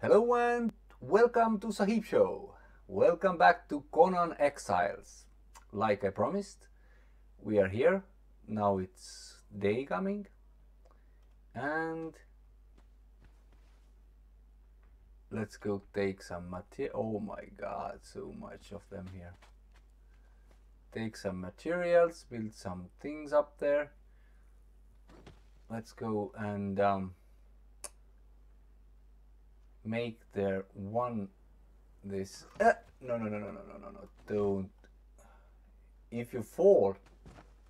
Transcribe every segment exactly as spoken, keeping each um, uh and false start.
Hello and welcome to Sahiib Show. Welcome back to Conan Exiles. Like I promised, we are here. Now it's day coming. And let's go take some material. Oh my god, so much of them here. Take some materials, build some things up there. Let's go and um, make their one this uh, no no no no no no no no don't. If you fall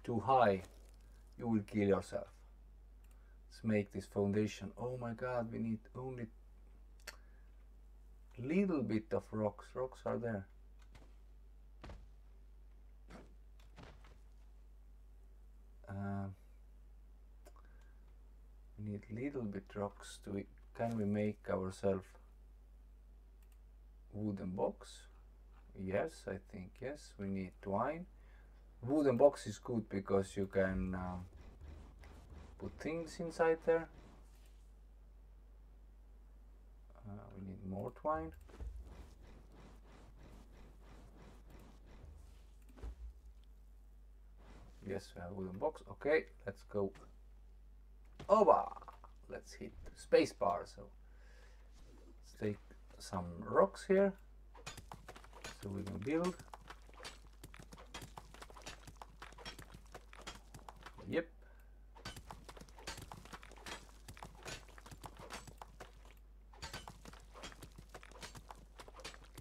too high you will kill yourself. Let's make this foundation. Oh my god, we need only little bit of rocks. Rocks are there. Uh, we need little bit rocks to it. Can we make ourselves wooden box? Yes, I think yes. We need twine. Wooden box is good because you can uh, put things inside there. Uh, we need more twine. Yes, we have wooden box. Okay, let's go over. Let's hit space bar. So let's take some rocks here so we can build. Yep.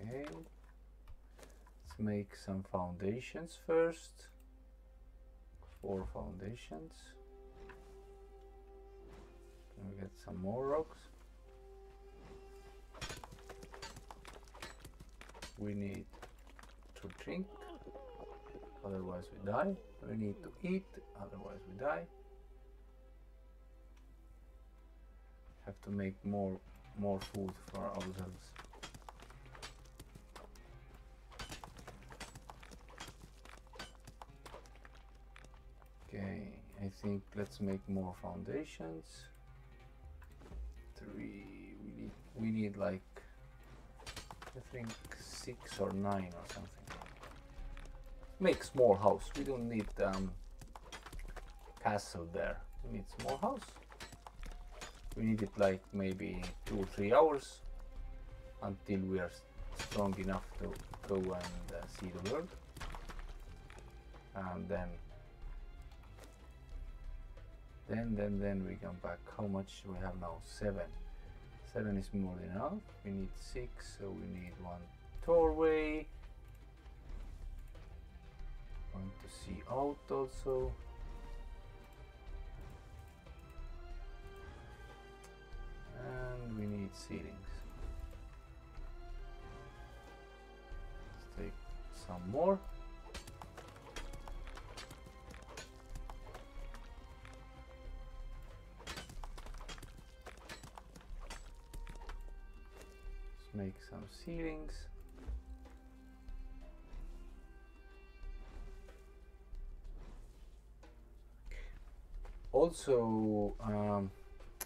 Okay. Let's make some foundations first. Four foundations. We get some more rocks. We need to drink, otherwise we die. We need to eat, otherwise we die. Have to make more more food for ourselves. Okay, I think let's make more foundations. Three, we need, we need like, I think six or nine or something. Make small house. We don't need um, castle there. We need small house. We need it like maybe two or three hours until we are strong enough to go and uh, see the world. And then Then, then, then we come back. How much we have now? Seven. Seven is more than enough. We need six, so we need one doorway. Want to see out also. And we need ceilings. Let's take some more. Make some ceilings. Also, um,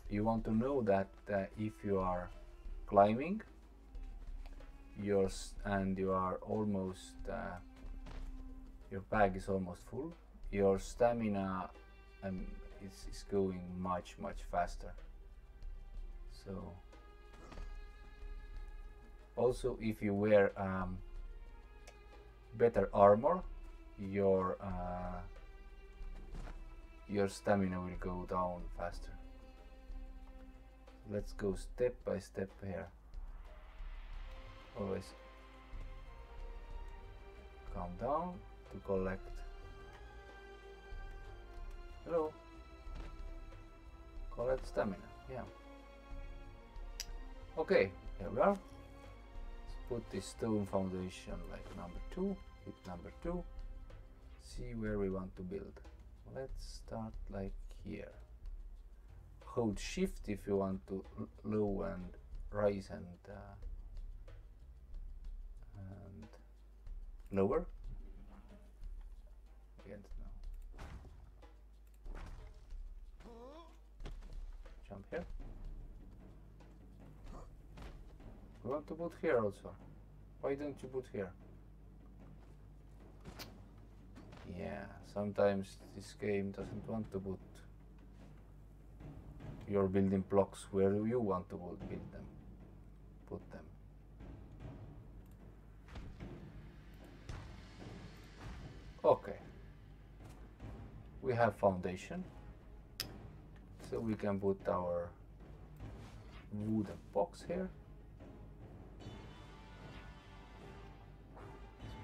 you want to know that uh, if you are climbing, yours and you are almost uh, your bag is almost full, your stamina um, is, is going much much faster. So. Also, if you wear um, better armor, your uh, your stamina will go down faster. Let's go step by step here. Always calm down to collect. Hello. Collect stamina. Yeah. Okay. Here we are. Put this stone foundation like number two, hit number two, see where we want to build. Let's start like here. Hold shift if you want to low and rise and, uh, and lower. Again now. Jump here. You want to put here also. Why don't you put here? Yeah, sometimes this game doesn't want to put your building blocks where you want to build them. Put them. Okay. We have foundation. So we can put our wooden box here.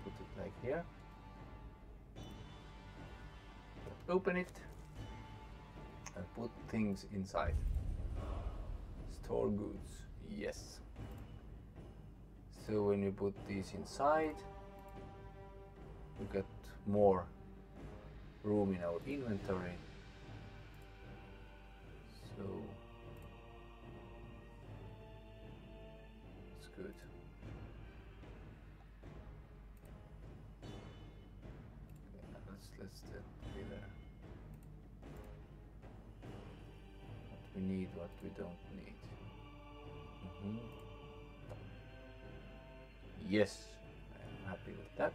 Let's put it like here. Open it and put things inside. Store goods, yes. So when you put these inside, you get more room in our inventory. So it's good. Yeah, let's let's that be there. What we need, what we don't need. Mm-hmm. Yes, I'm happy with that.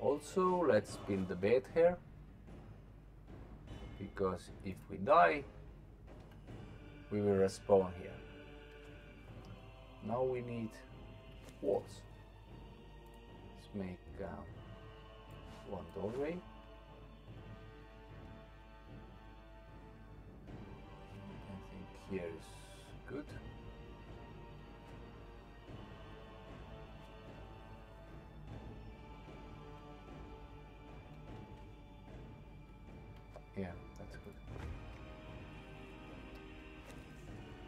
Also, let's build a bed here, because if we die, we will respawn here. Now we need walls. Let's make um, one doorway. I think here is good. Yeah, that's good.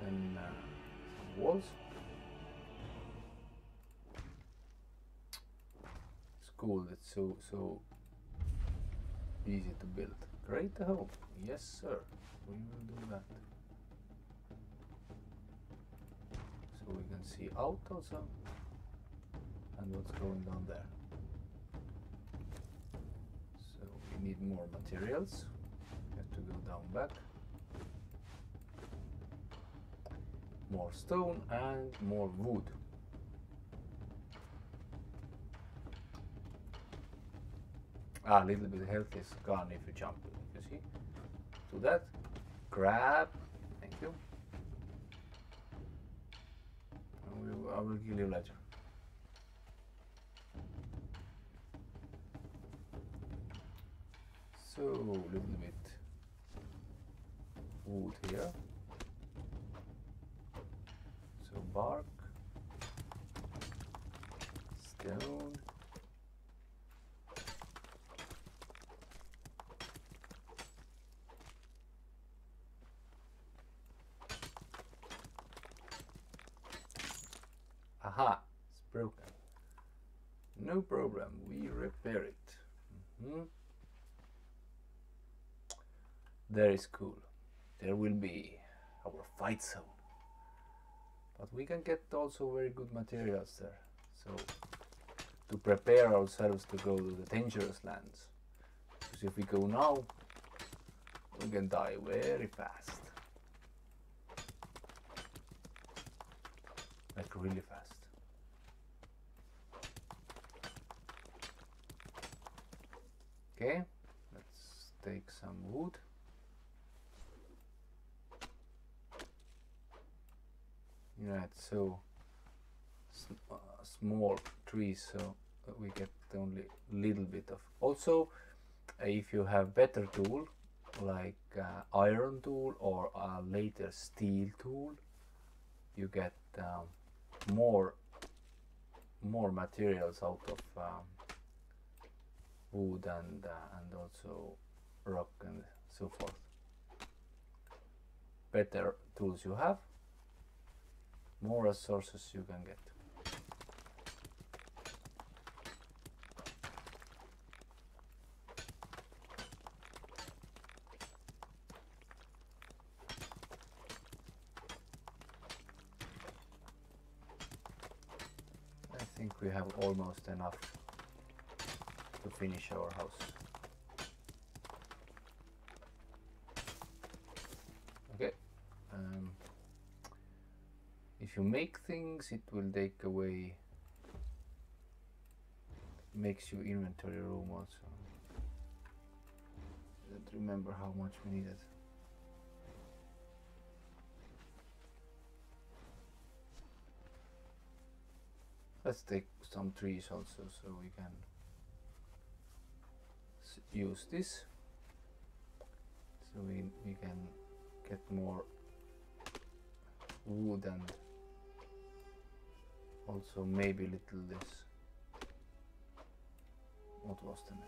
Then uh, some walls. It's cool. It's so so easy to build. Great hope. Yes, sir. We will do that. So we can see out also and what's going down there. So we need more materials. To go down back, more stone and more wood. Ah, a little bit of health is gone if you jump, you see. Do that, grab, thank you. I will, I will kill you later. So, a little bit wood here, so bark, stone, aha, it's broken, no problem, we repair it, mm-hmm. There is cool. There will be our fight zone, but we can get also very good materials there, so to prepare ourselves to go to the dangerous lands, because if we go now, we can die very fast, like really fast. Okay, let's take some wood. Right, so sm uh, small trees, so we get only a little bit of. Also, uh, if you have better tool, like uh, iron tool or a later steel tool, you get um, more more materials out of um, wood and uh, and also rock and so forth. Better tools you have, more resources you can get. I think we have almost enough to finish our house. Okay. Um, if you make things, it will take away, makes you inventory room also. Don't remember how much we needed. Let's take some trees also, so we can use this, so we, we can get more wood and also maybe little less. What was the name?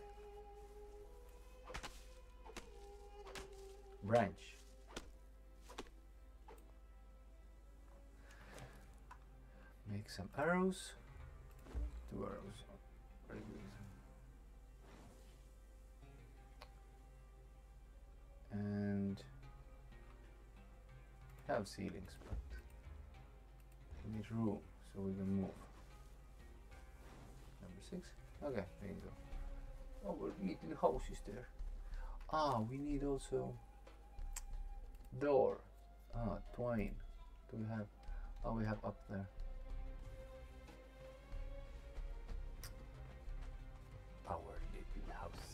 Branch. Make some arrows. Two arrows. Very good. And have ceilings, but we need room so we can move. Number six. Okay, there you go. Oh, we're little houses there. Ah, we need also door. Ah, twine. Do we have? Oh, we have up there. Our little house.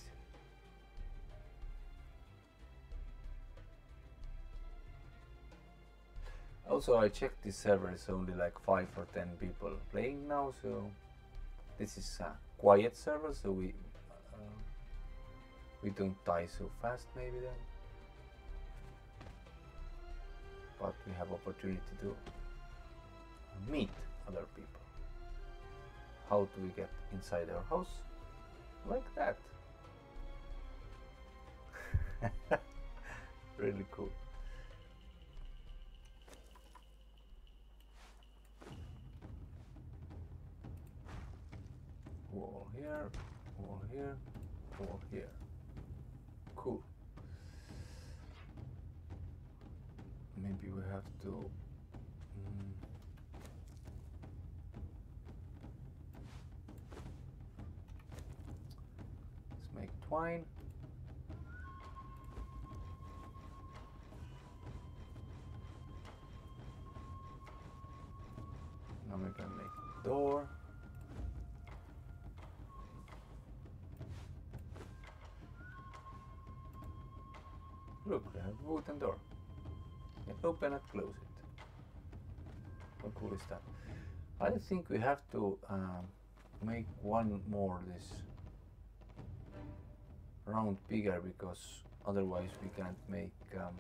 Also, I checked this server, it's only like five or ten people playing now, so this is a quiet server, so we uh, we don't die so fast maybe then, but we have opportunity to meet other people. How do we get inside our house? Like that. Really cool. Wall here, wall here, wall here. Cool. Maybe we have to. Mm, let's make twine. Now we can make a door. Look, we have a wooden door. You can open and close it. How cool is that? I think we have to um, make one more this round bigger, because otherwise we can't make um,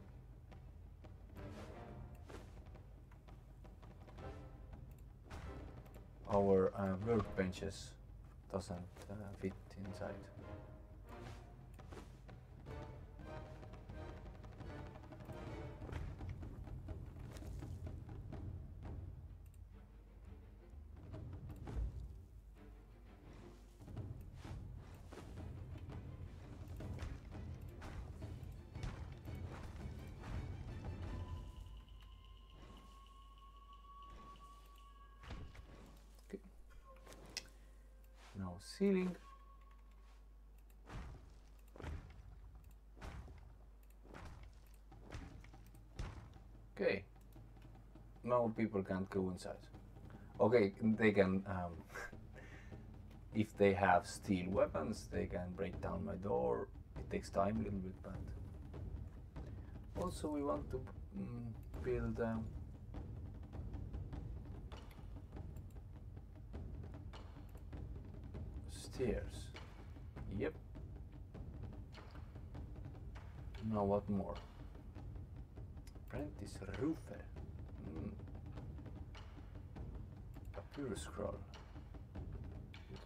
our uh, workbenches doesn't uh, fit inside. Ceiling. Okay, now people can't go inside. Okay, they can, um, if they have steel weapons, they can break down my door. It takes time a little bit, but also we want to um, build um, stairs. Yep. Now what more? Apprentice roofer. Mm. Papyrus scroll.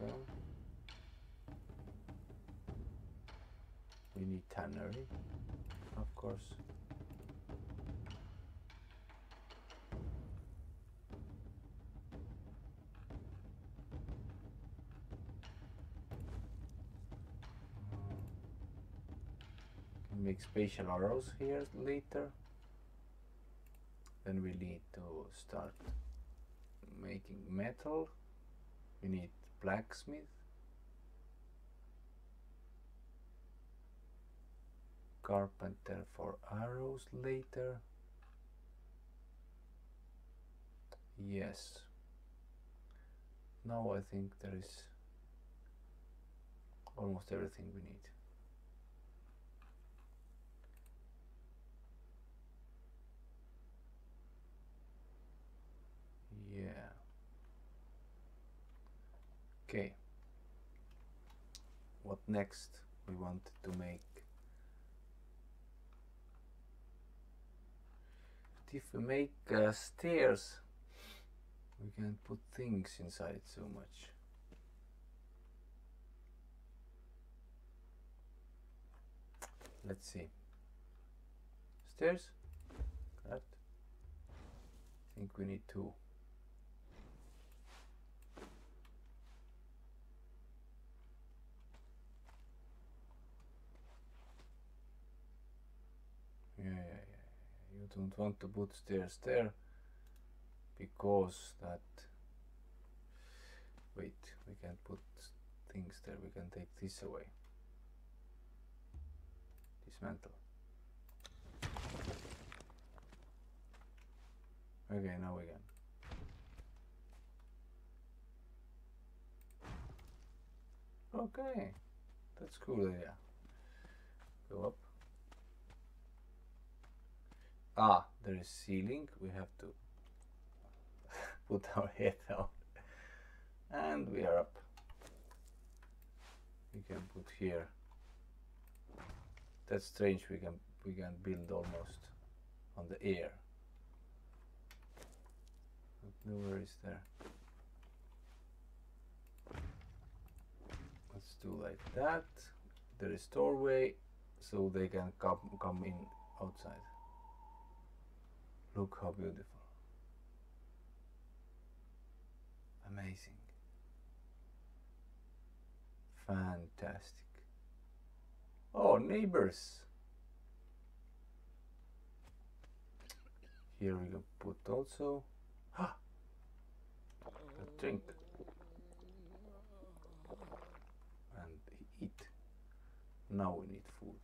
Okay. We need tannery, of course. Make spatial arrows here later. Then we need to start making metal. We need blacksmith, carpenter for arrows later. Yes. Now I think there is almost everything we need. Yeah. Okay. What next? We want to make if we make uh, stairs, we can put things inside so much. Let's see. Stairs? Correct. I think we need two. Yeah, yeah, yeah. You don't want to put stairs there because that. Wait, we can't put things there. We can take this away. Dismantle. Okay, now we can. Okay, that's cool idea. Go up. Ah, there is ceiling. We have to put our head down, and we are up. We can put here. That's strange. We can we can build almost on the air. But nowhere is there. Let's do like that. There is doorway, so they can come come in outside. Look how beautiful. Amazing. Fantastic. Oh, neighbors. Here we can put also a drink and eat. Now we need food.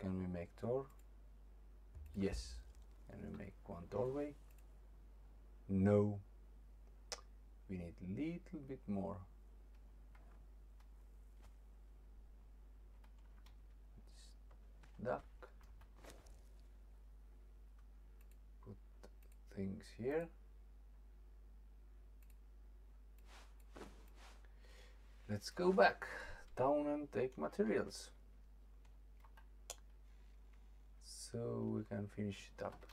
Can we make door? Yes. Can we make one doorway? No. We need a little bit more. Duck. Put things here. Let's go back down and take materials. So we can finish it up.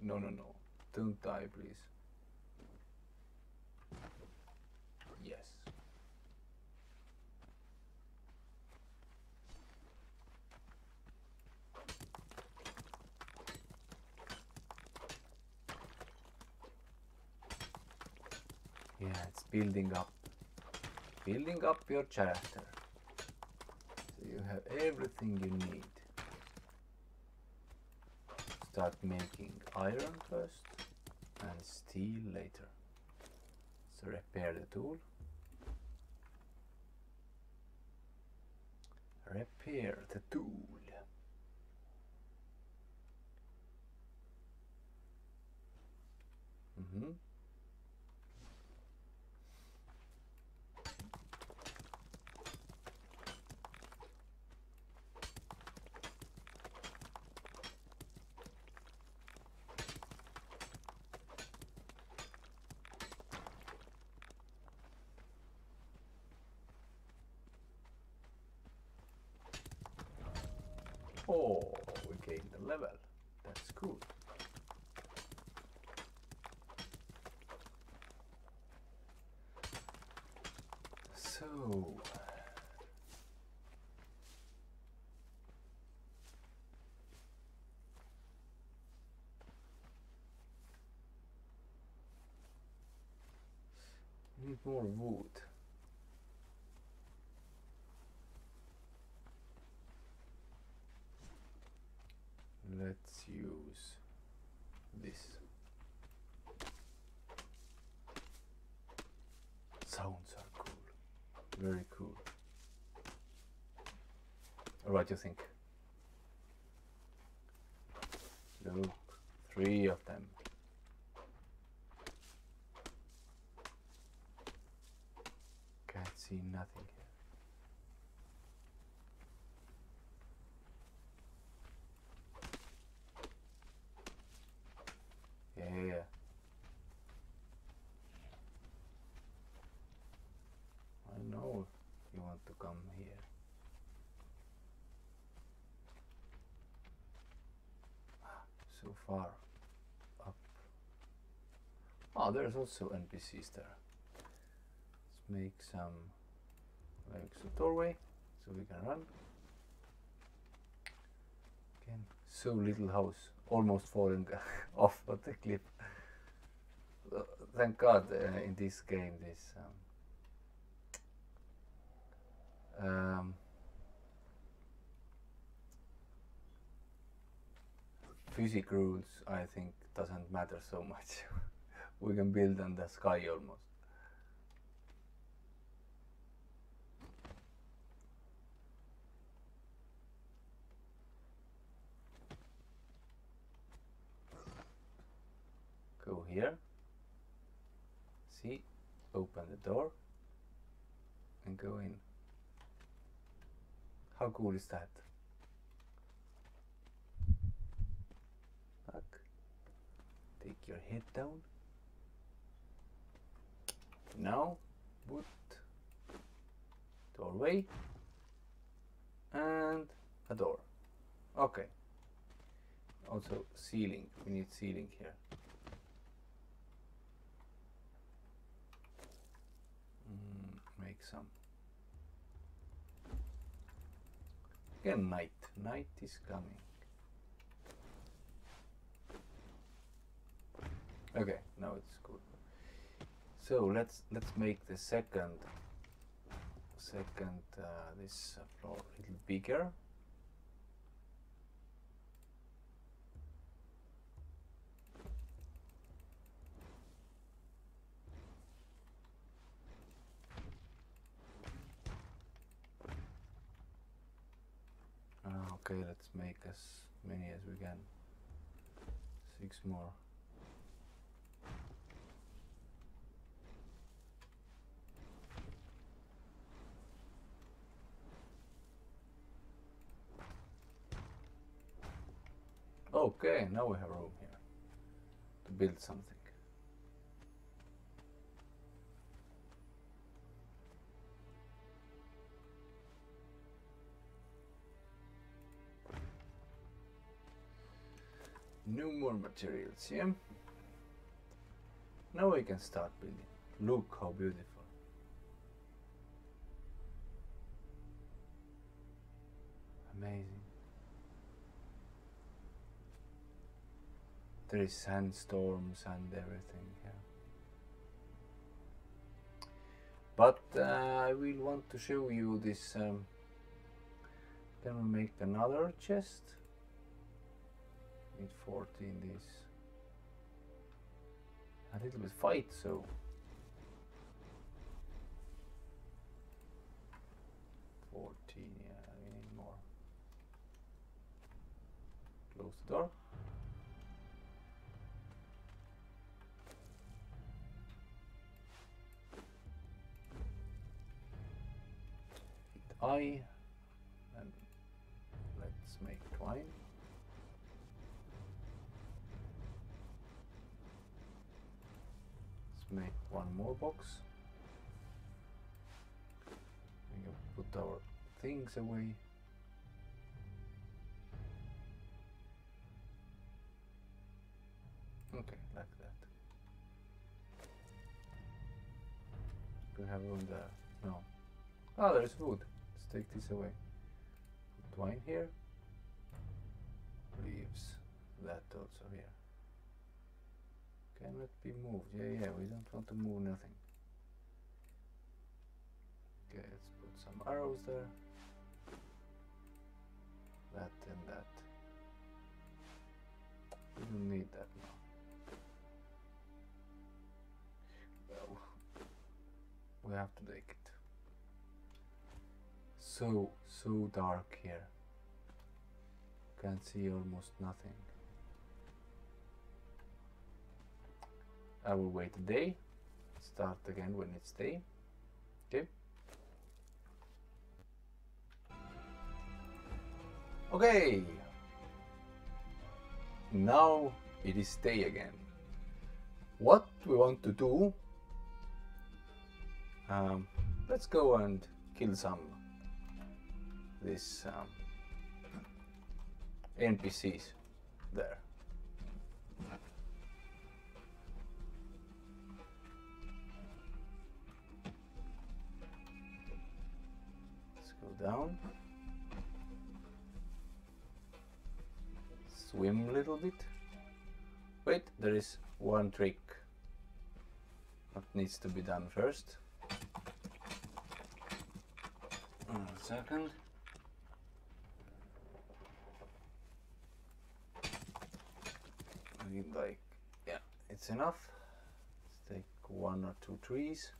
No, no, no. Don't die, please. Yes. Yeah, it's building up. Building up your character. So you have everything you need. Start making iron first and steel later. So repair the tool. Repair the tool. Mm-hmm. Oh, we gained the level. That's cool. So we need more wood. Let's use this. Sounds are cool. Very cool. All right, you think? Nope. three of them. Can't see nothing here. Yeah. I know you want to come here. So far up. Oh, there's also N P Cs there. Let's make some like a doorway so we can run. Again, so little house, almost falling off of the cliff. Thank God uh, in this game this um, um, physics rules, I think, doesn't matter so much. We can build on the sky almost. Go here. See, open the door and go in. How cool is that? Take your head down. Now put doorway and a door. Okay. Also ceiling. We need ceiling here. Mm, make some. Again, night. Night is coming. Okay, now it's good. So let's let's make the second second uh, this floor a little bigger. Uh, okay, let's make as many as we can. Six more. Okay, now we have room here to build something. No more materials here. Yeah? Now we can start building. Look how beautiful. Amazing. There is sandstorms and everything here. But uh, I will want to show you this. Um, can we make another chest? Need fourteen this. A little bit fight, so. fourteen, yeah, we need more. Close the door. I and let's make twine. Let's make one more box. We can put our things away. Okay, like that. Do we have room there? No. Ah, oh, there's wood. Take this away. Put twine here. Leaves. That also here. Cannot be moved. Yeah, yeah, we don't want to move nothing. Okay, let's put some arrows there. That and that. We don't need that now. Well, we have to take it. So, so dark here. Can't see almost nothing. I will wait a day, start again when it's day. Okay. Okay. Now it is day again. What we want to do, um, let's go and kill some these um, N P Cs there. Let's go down, swim a little bit. Wait, there is one trick that needs to be done first. One second. I need like, yeah, it's enough. Let's take one or two trees.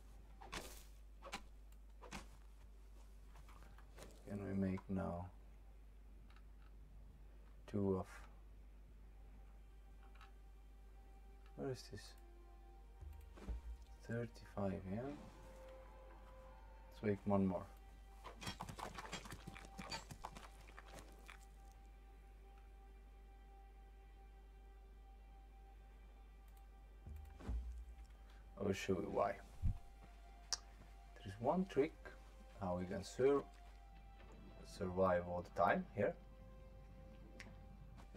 Can we make now two of? Where is this? thirty-five, yeah? Let's make one more. I will show you why. There is one trick how we can sur survive all the time here.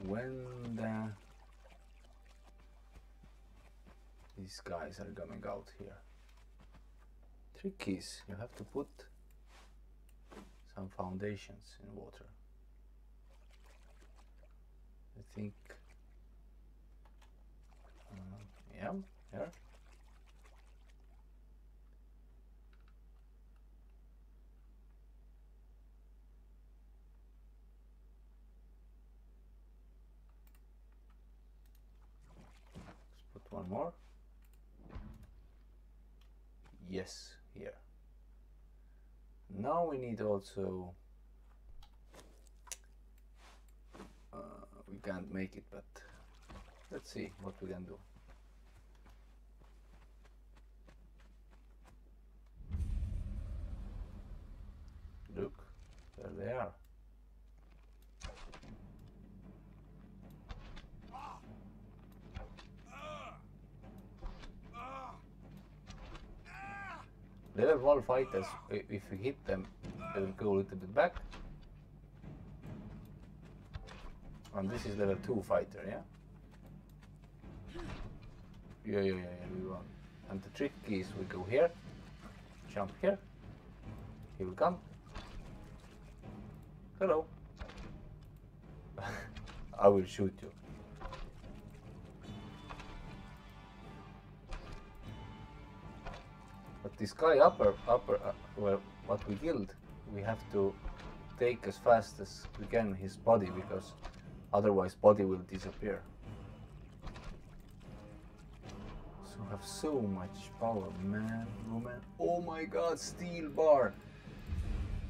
When the these guys are coming out here. Trick is, you have to put some foundations in water. I think, uh, yeah, here. Let's put one more. Yes, here. Now we need also, uh, we can't make it, but let's see what we can do. Look, there they are. Level one fighters, if we hit them, they will go a little bit back. And this is level two fighter, yeah? Yeah, yeah, yeah, we won. And the trick is we go here, jump here, he will come. Hello. I will shoot you. This guy upper, upper, uh, well, what we killed, we have to take as fast as we can his body, because otherwise body will disappear. So have so much power, man, woman. Oh my god, steel bar!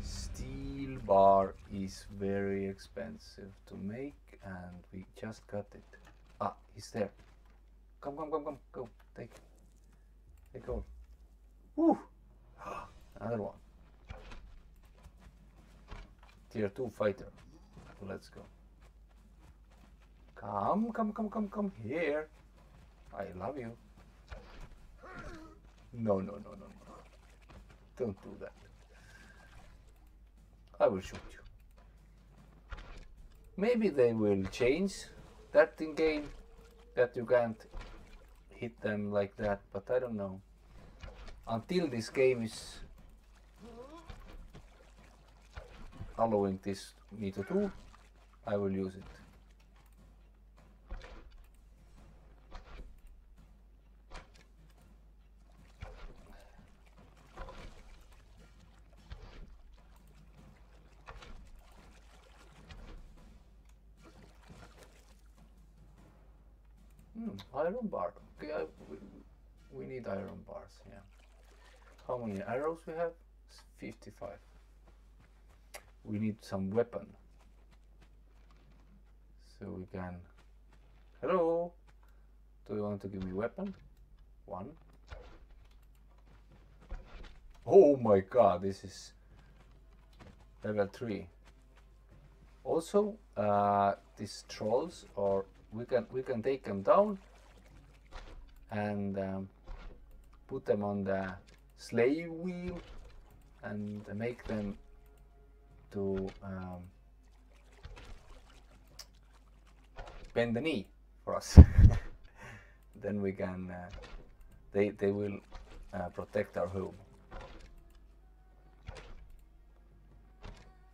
Steel bar is very expensive to make, and we just got it. Ah, he's there. Come, come, come, come, go, take, take all. Woo! Another one. Tier two fighter. Let's go. Come, come, come, come, come here. I love you. No, no, no, no, no. Don't do that. I will shoot you. Maybe they will change that in game, that you can't hit them like that, but I don't know. Until this game is allowing this me to do, I will use it. Hmm, iron bar. Okay, I, we, we need iron bars, yeah. How many arrows we have? fifty-five. We need some weapon. So we can... Hello! Do you want to give me a weapon? one. Oh my god, this is level three. Also, uh, these trolls, or we can we can take them down and um, put them on the sleigh wheel and make them to um, bend the knee for us. Then we can uh, they they will uh, protect our home.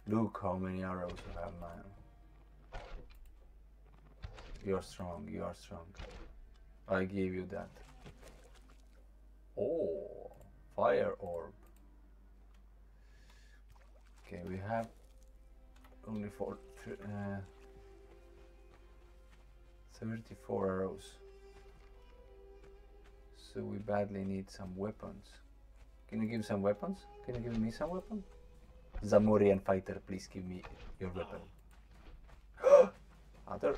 Look how many arrows you have, man. You're strong, you are strong. I give you that. Oh, fire orb. Okay, we have only four, uh, thirty-four arrows. So we badly need some weapons. Can you give some weapons? Can you give me some weapons? Zamorian fighter, please give me your weapon. Other.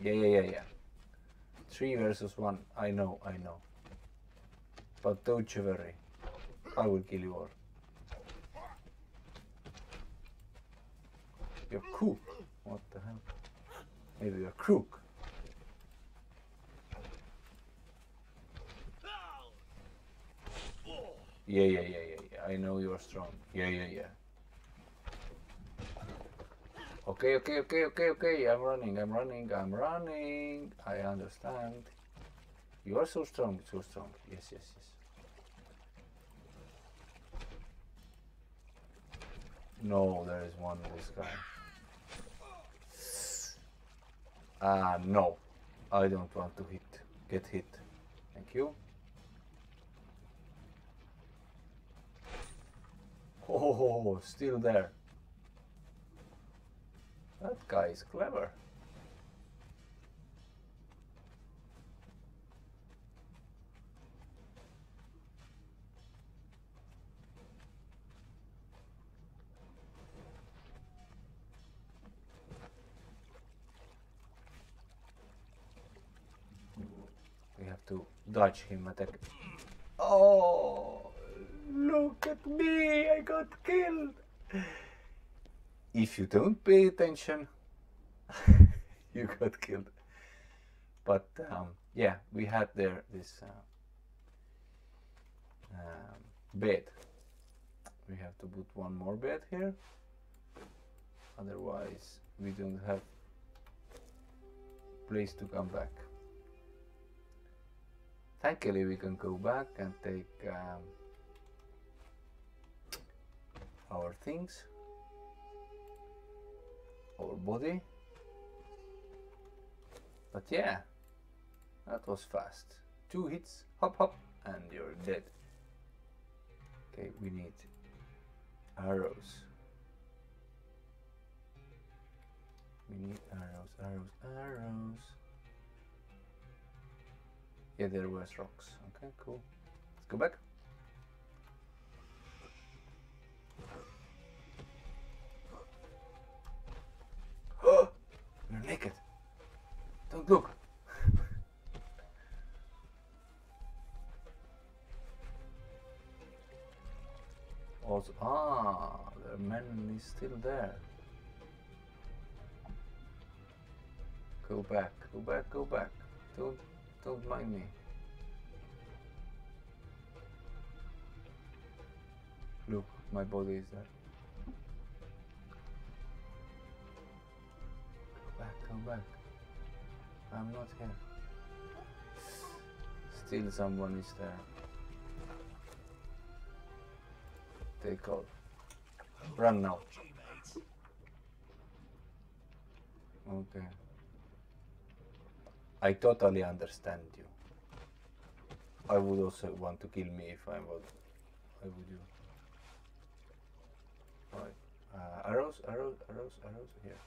Yeah, yeah, yeah, yeah. Three versus one. I know, I know. But don't you worry. I will kill you all. You're cook. What the hell? Maybe you're crook. Yeah, yeah, yeah, yeah. I know you are strong. Yeah, yeah, yeah. Okay, okay, okay, okay, okay. I'm running, I'm running, I'm running. I understand. You are so strong, so strong. Yes, yes, yes. No, there is one in this guy. Ah, no. I don't want to hit. Get hit. Thank you. Oh, still there. That guy is clever. We have to dodge him attack. Oh. Look at me, I got killed. If you don't pay attention, you got killed. But um, yeah, we had there this uh, um, bed. We have to put one more bed here. Otherwise, we don't have place to come back. Thankfully, we can go back and take um, our things, our body. But yeah, that was fast. Two hits, hop hop, and you're dead. Okay, we need arrows. We need arrows, arrows, arrows. Yeah, there was rocks. Okay, cool. Let's go back. You're naked. Don't look. Also, ah, the man is still there. Go back, go back, go back. Don't, don't mind me. Look, my body is there. Back. I'm not here. Still someone is there. Take off. Run now. Okay. I totally understand you. I would also want to kill me if I would. I would you. Right. Uh, arrows, arrows, arrows, arrows. Here.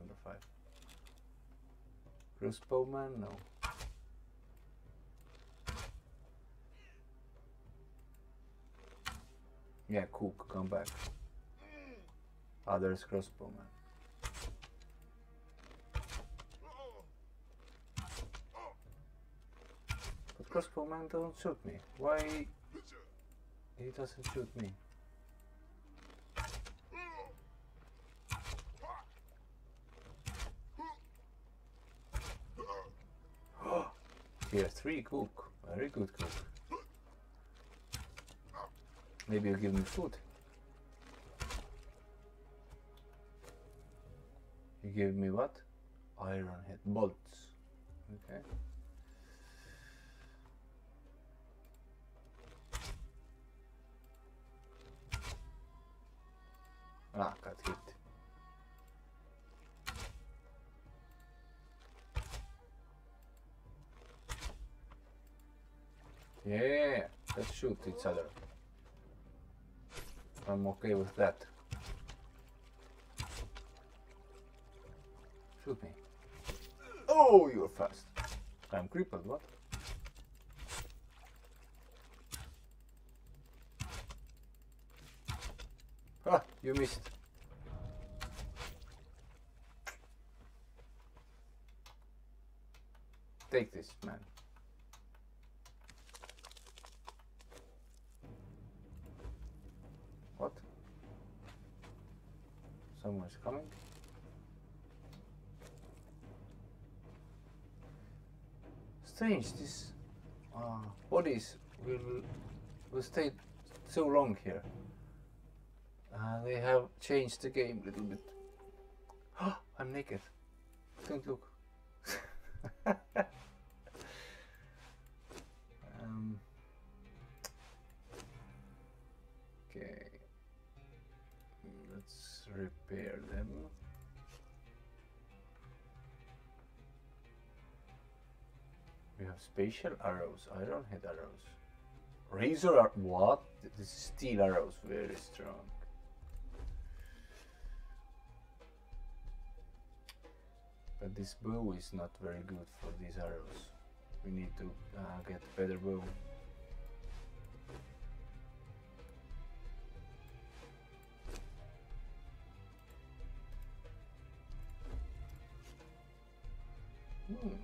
Number five. Crossbowman, no. Yeah, cook, come back. Ah, there's crossbowman. crossbowman don't shoot me? Why he doesn't shoot me? Tier three cook, very good cook. Maybe you'll give me food. You gave me what? Iron head bolts. Okay. Ah, got hit. Yeah, let's shoot each other. I'm okay with that. Shoot me. Oh, you're fast. I'm crippled, what? Ah, you missed. Take this, man. What? Someone's coming. Strange, these uh, bodies will, will stay so long here. Uh, they have changed the game a little bit. I'm naked. Don't look. um, okay. Let's repair them. We have spatial arrows, iron head arrows, razor ar what? This is steel arrows, very strong. But this bow is not very good for these arrows. We need to uh, get a better bow. Hmm.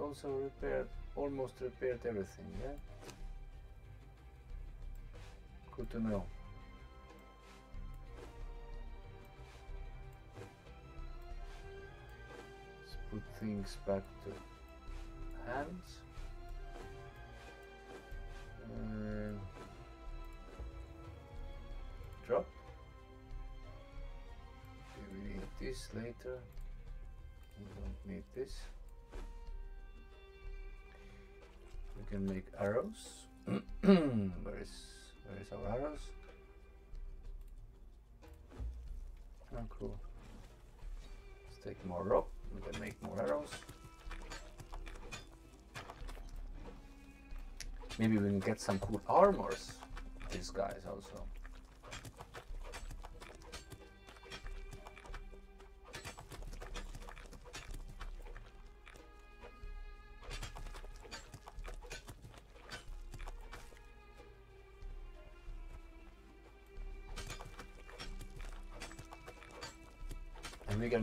Also repaired, almost repaired everything, yeah? Good to know. Let's put things back to hands. Uh, drop. Okay, we need this later. We don't need this. We can make arrows. Where is where is our arrows? Oh, cool. Let's take more rope. We can make more arrows. Maybe we can get some cool armors. These guys also.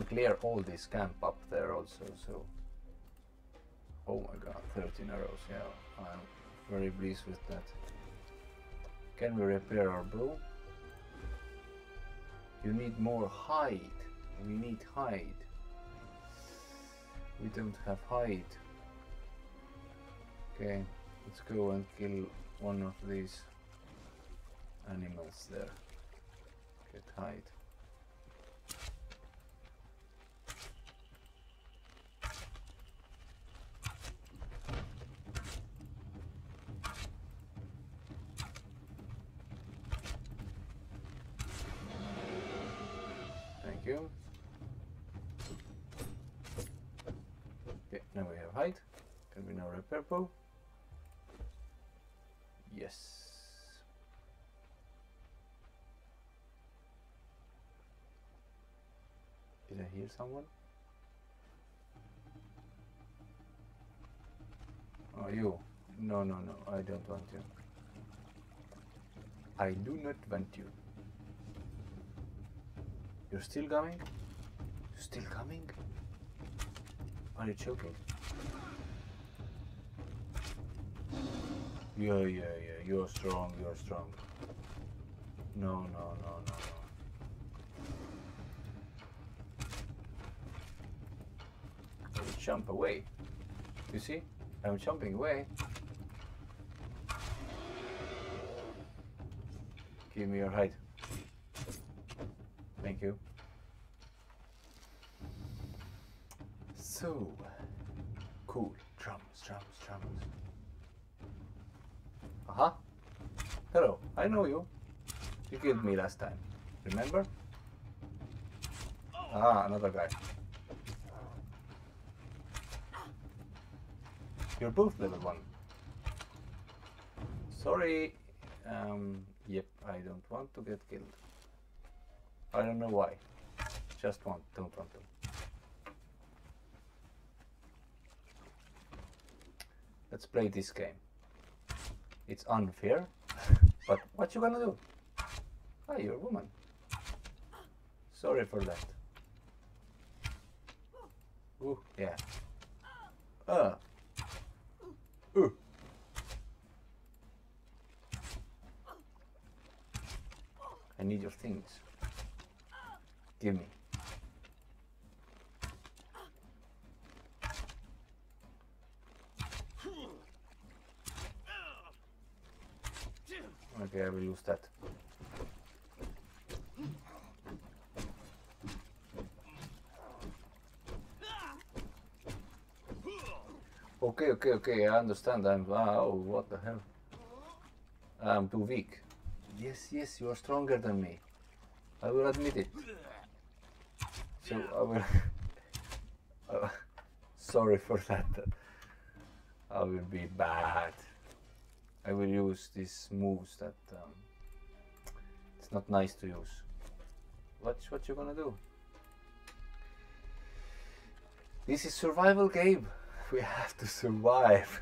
Clear all this camp up there also, so oh my god, thirteen arrows, yeah, I'm very pleased with that. Can we repair our bow? You need more hide, we need hide, we don't have hide. Okay, let's go and kill one of these animals there, get hide. Purple. Yes. Did I hear someone? Oh, you. No, no, no. I don't want you. I do not want you. You're still coming? You're still coming? Are you choking? Yeah, yeah, yeah. You're strong. You're strong. No, no, no, no. I will jump away. You see? I'm jumping away. Give me your height. Thank you. So cool. Drums, drums, drums. Aha. Hello. I know you. You killed me last time. Remember? Ah, another guy. You're both level one. Sorry. Um, yep, I don't want to get killed. I don't know why. Just want, don't want to. Let's play this game. It's unfair, but what you gonna do? Ah, you're a woman. Sorry for that. Ooh, yeah. Uh. Ooh. I need your things. Give me. Okay, I will lose that. Okay, okay, okay, I understand. I'm. Oh, what the hell? I'm too weak. Yes, yes, you are stronger than me. I will admit it. So I will. uh, sorry for that. I will be bad. I will use these moves that um, it's not nice to use. What's what you gonna do? This is survival game. We have to survive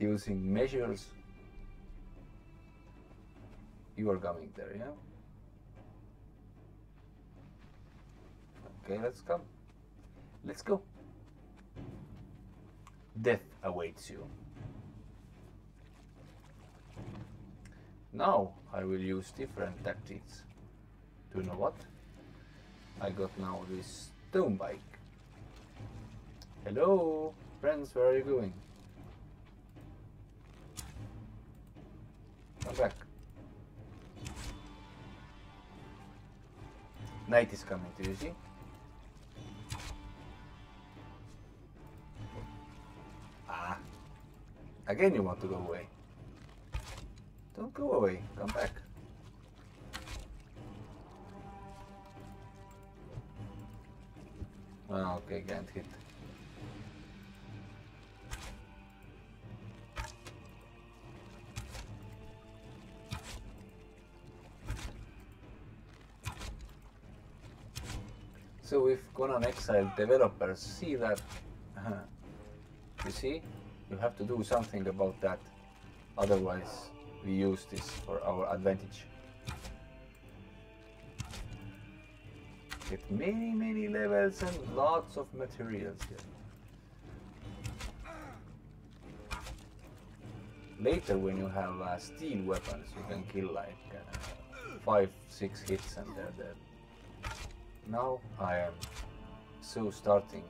using measures. You are coming there, yeah? Okay, let's come. Let's go. Death awaits you. Now I will use different tactics. Do you know what? I got now this stone bike. Hello, friends, where are you going? Come back. Night is coming, do you see? Ah. Again you want to go away. Don't go away, come back. Ah, okay, can't hit. So if Conan Exile developers see that, uh, you see, you have to do something about that, otherwise we use this for our advantage. Get many, many levels and lots of materials here. Later, when you have uh, steel weapons, you can kill like uh, five, six hits and they're dead. Now I am so starting.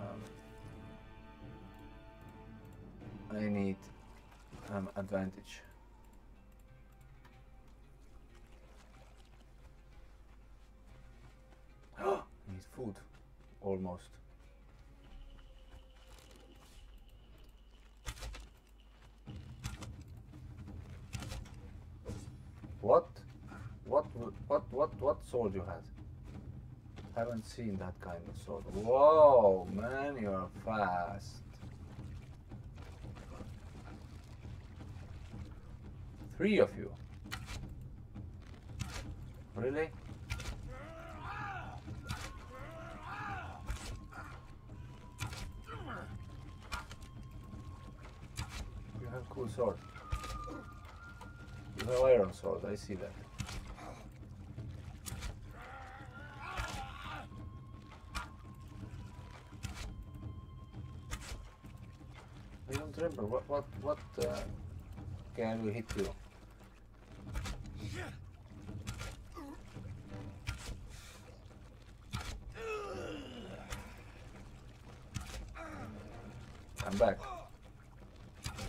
Um, I need an um, advantage. Need food, almost. What? What? What? What? What sword you had? Haven't seen that kind of sword. Whoa, man, you are fast. Three of you. Really? You have cool sword. You have iron sword, I see that. remember what what what uh, can we hit you? I'm back.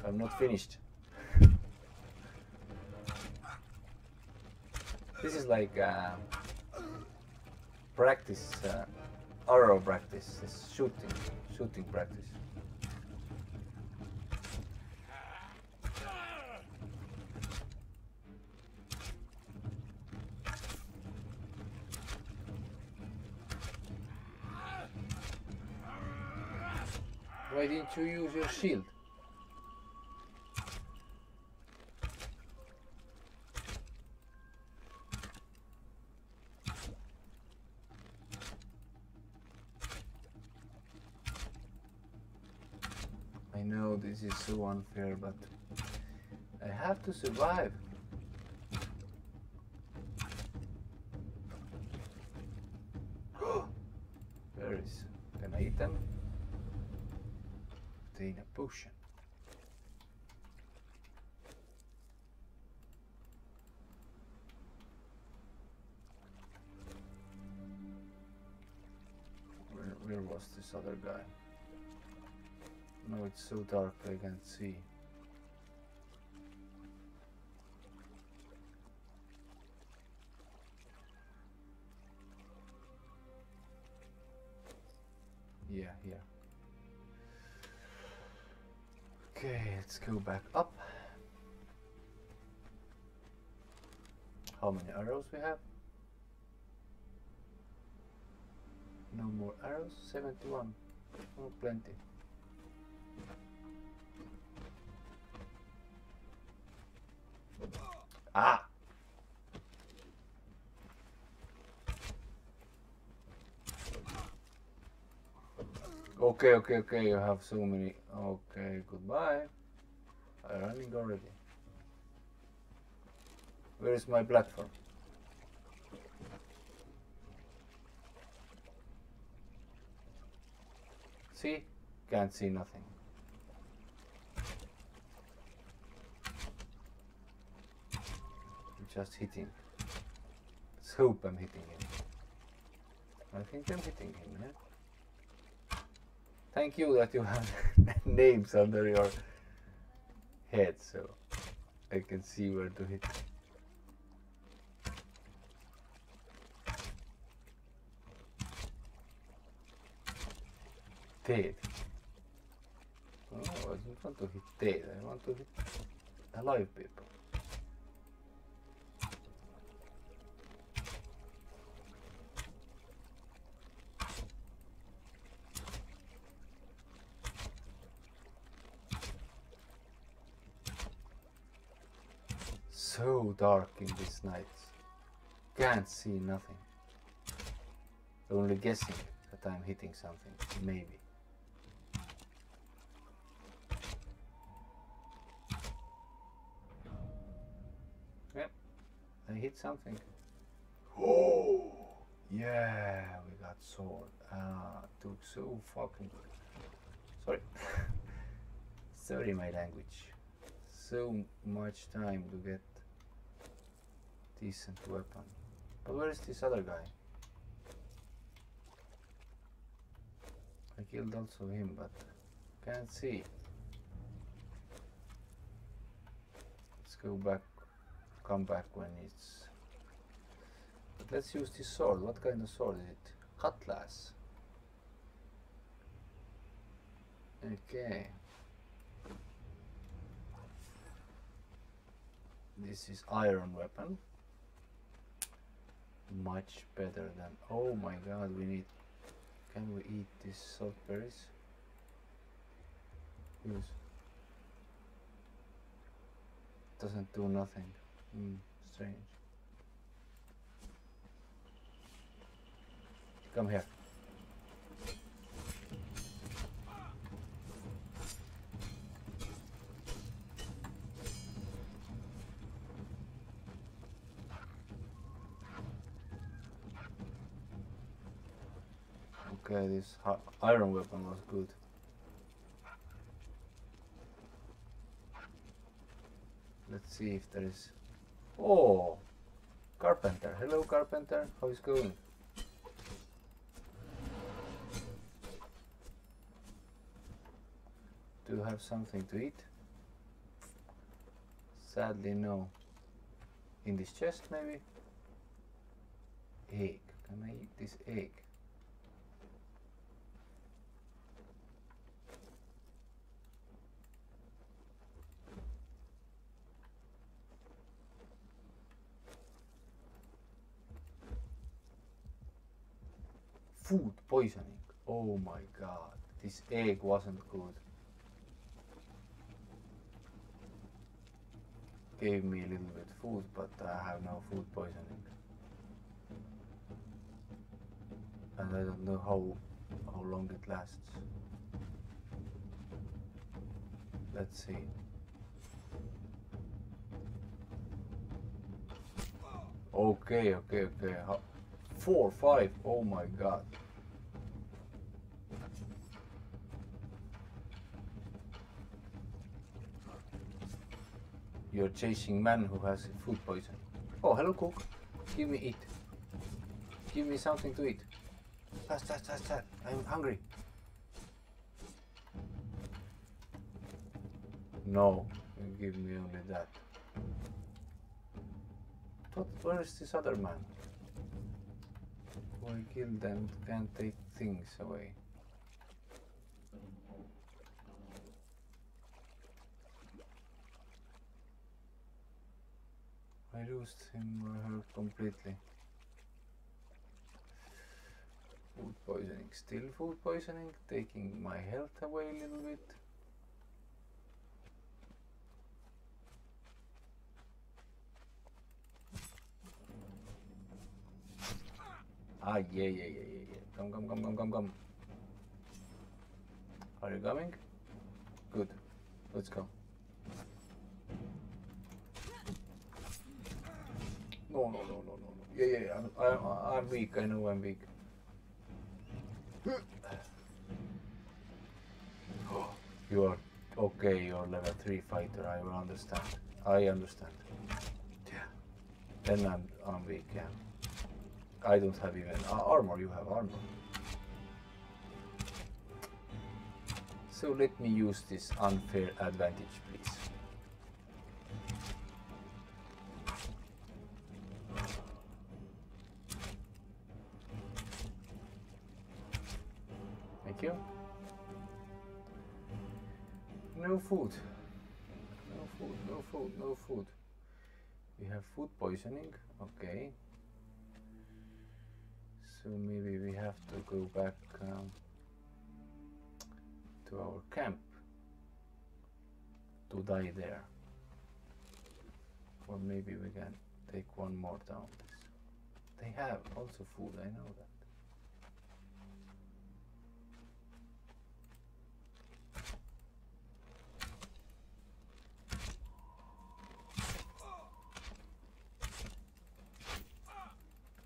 I'm not finished. This is like uh, practice, uh, arrow practice. It's shooting, shooting practice. Why didn't you use your shield? I know this is so unfair, but I have to survive. There is. Can I eat them? In a potion. Where, where was this other guy? No, it's so dark I can't see. Yeah, yeah. Okay, let's go back up. How many arrows we have? No more arrows, seventy-one. Oh, plenty. Ah! Okay, okay, okay, you have so many. Okay, goodbye. I'm running already. Where is my platform? See? Can't see nothing. I'm just hitting. Let's hope I'm hitting him. I think I'm hitting him, yeah? Thank you that you have names under your head, so I can see where to hit. Dead. No, I don't want to hit dead, I want to hit alive people. So dark in these nights, can't see nothing, only guessing that I'm hitting something, maybe. Yep, I hit something. Oh, yeah, we got sword. Ah, it took so fucking good. Sorry. Sorry, my language. So much time to get decent weapon. But where is this other guy? I killed also him, but can't see. Let's go back, come back when it's... But let's use this sword. What kind of sword is it? Cutlass. Okay. This is iron weapon. Much better than... Oh my god, we need... Can we eat these salt berries? Yes. Doesn't do nothing. Mm, strange. Come here. This iron weapon was good. see if there is... Oh! Carpenter. Hello, Carpenter. How is it going? Do you have something to eat? Sadly, no. In this chest, maybe? Egg. Can I eat this egg? Food poisoning. Oh my god. This egg wasn't good. Gave me a little bit food, but I have no food poisoning. And I don't know how, how long it lasts. Let's see. Okay, okay, okay. How? Four, five. Oh my god. You're chasing man who has food poison. Oh, hello, cook. Give me eat. Give me something to eat. Fast, fast, fast, fast. I'm hungry. No, you give me only that. But where is this other man? Who I killed them can't take things away. I lost him or her completely. Food poisoning, still food poisoning, taking my health away a little bit. Ah, yeah, yeah, yeah, yeah, yeah. Come, come, come, come, come, come. Are you coming? Good. Let's go. No, no, no, no, no, no. Yeah, yeah, yeah. I'm, I'm, I'm weak. I know I'm weak. Oh, you are okay. You're level three fighter. I will understand. I understand. Yeah. Then I'm, I'm weak. Yeah. I don't have even uh, armor. You have armor. So let me use this unfair advantage, please. No food, no food, no food, no food. We have food poisoning, okay. So maybe we have to go back um, to our camp to die there. Or maybe we can take one more down. They have also food, I know that.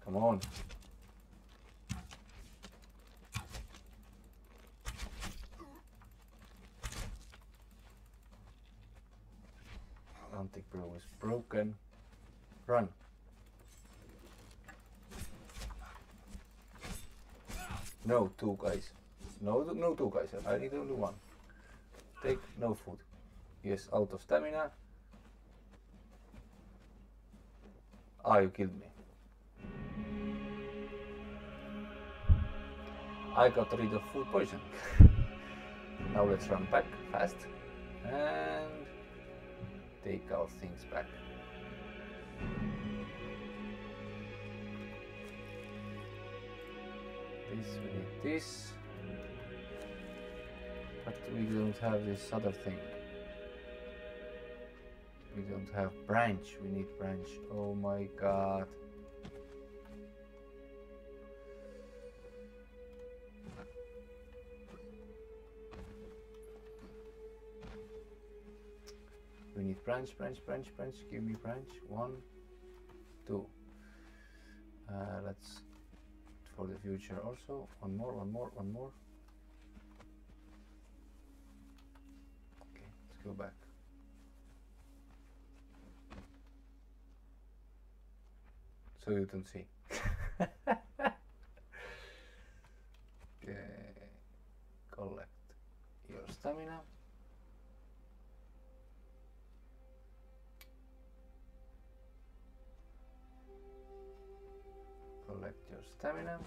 Come on. Antic brew is broken. Run. No, two guys. No, no two guys. I need only one. Take no food. Yes, out of stamina. Ah, you killed me. I got rid of food poison. Now let's run back fast and take our things back. This we need this, but we don't have this other thing. We don't have branch. We need branch. Oh my god. We need branch, branch, branch, branch. Give me branch. One, two. Uh, let's for the future also. One more, one more, one more. Okay, let's go back. Söyledim şey. Okay. Collect your stamina. Collect your stamina.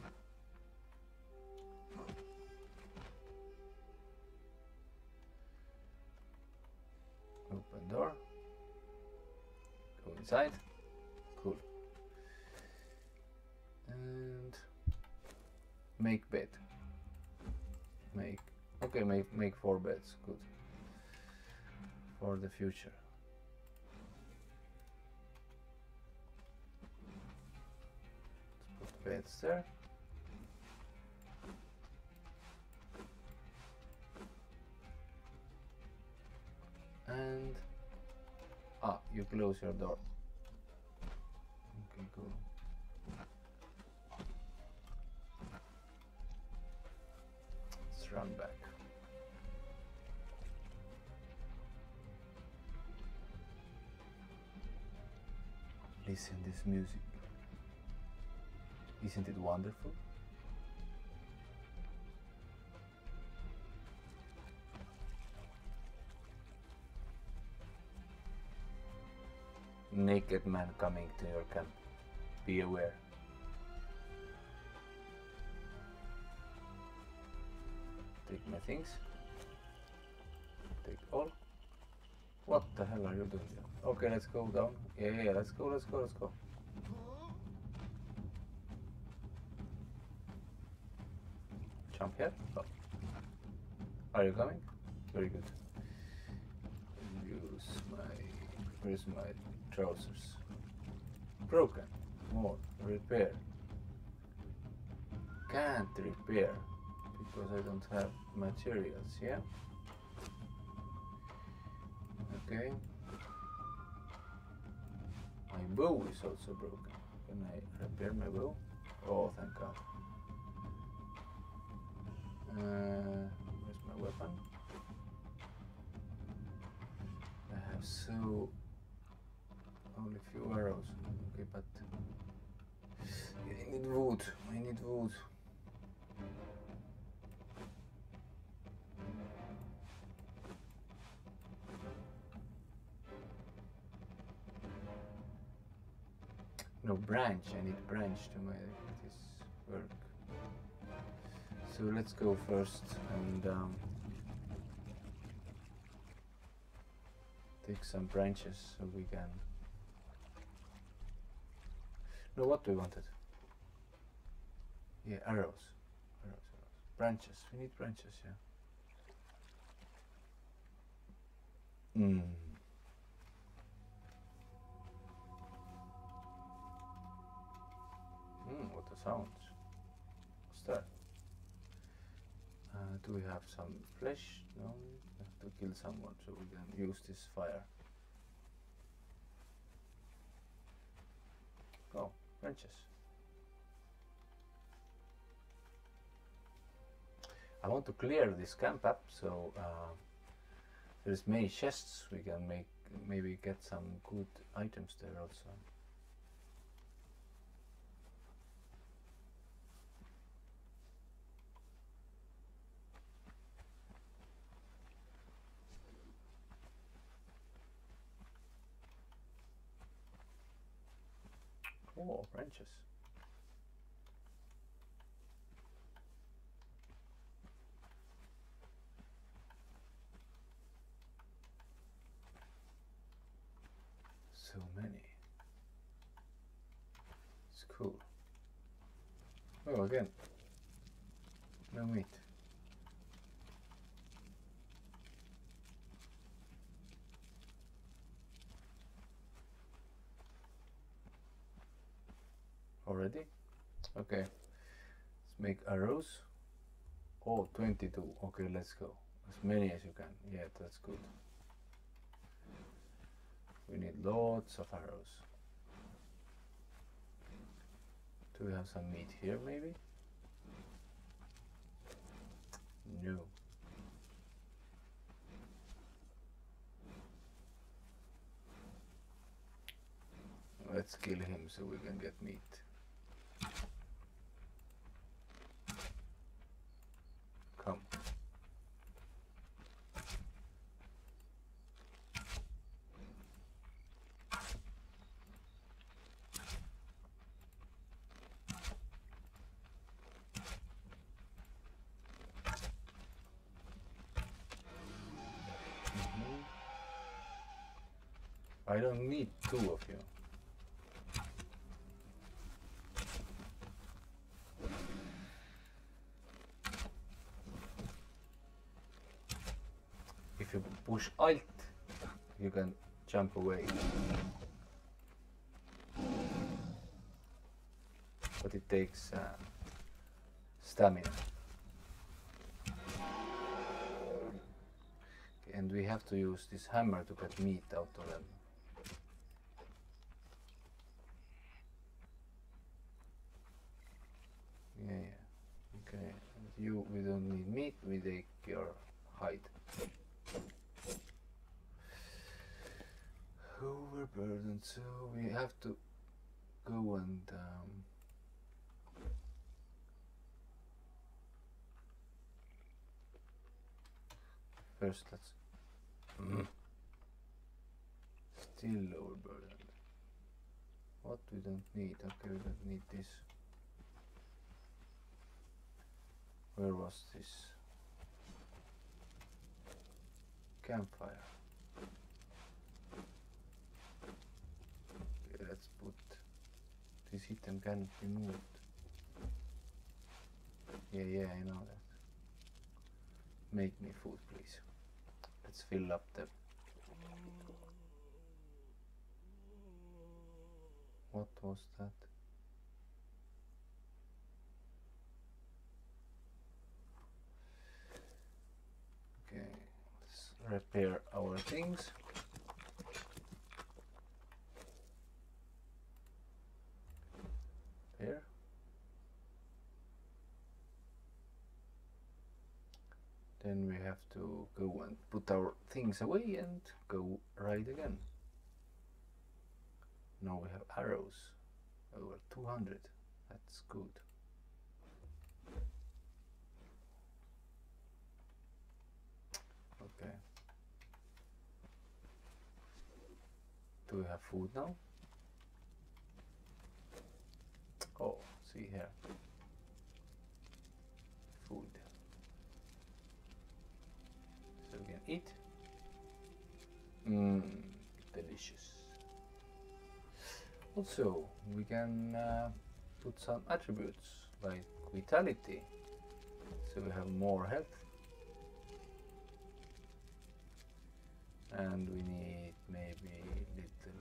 Open door. Go inside. Cool. And make bed. Make okay, make make four beds, good. For the future. Let's put beds there. And ah, you close your door. Okay, cool. Let's run back. Listen to this music. Isn't it wonderful? Naked man coming to your camp. Be aware. Take my things. Take all. What the hell are you doing here? Okay, let's go down. Yeah, yeah, yeah, let's go, let's go, let's go. Jump here. Oh. Are you coming? Very good. Use my... Where's my... trousers. Broken. More. Repair. Can't repair because I don't have materials, yeah? Okay. My bow is also broken. Can I repair my bow? Oh, thank God. Uh, where's my weapon? I have so... only a few arrows. Okay, but I need wood. I need wood. No branch. I need branch to make this work. So let's go first and um, take some branches so we can. No, what do we wanted? Yeah, arrows. Arrows, arrows. Branches. We need branches, yeah. Mm. Mm, what a sound. What's that? Uh, do we have some flesh? No, we have to kill someone so we can use this fire. Oh, branches. I want to clear this camp up, so uh, there's many chests. We can make maybe get some good items there also. Oh, branches. So many. It's cool. Oh, again. No meat. Already? Okay, let's make arrows. Oh, twenty-two. Okay, let's go. As many as you can. Yeah, that's good. We need lots of arrows. Do we have some meat here, maybe? No. Let's kill him so we can get meat. Come. I don't need two of you. If you push Alt, you can jump away. But it takes uh, stamina. And we have to use this hammer to get meat out of them. Yeah, yeah, okay. You, we don't need meat, we take your hide. Overburdened, so we have to go and um, first let's mm. Still overburdened. What we don't need, okay, we don't need this. Where was this? Campfire. Okay, let's put this item cannot be moved. Yeah, yeah, I know that. Make me food, please. Let's fill up the... What was that? Repair our things. There. Then we have to go and put our things away and go right again. Now we have arrows. Over two hundred. That's good. Okay. Do we have food now? Oh, see here. Food. So we can eat. Mmm, delicious. Also, we can uh, put some attributes like vitality. So we have more health. And we need maybe a little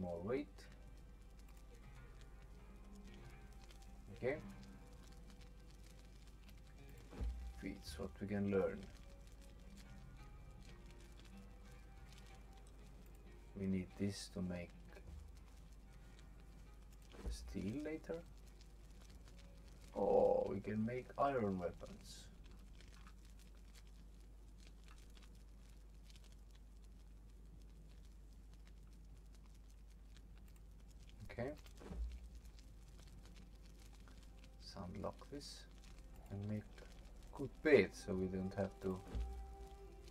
more weight. Okay. Feeds what we can learn. We need this to make steel later. Oh, we can make iron weapons. Okay, let's unlock this and make good bed so we don't have to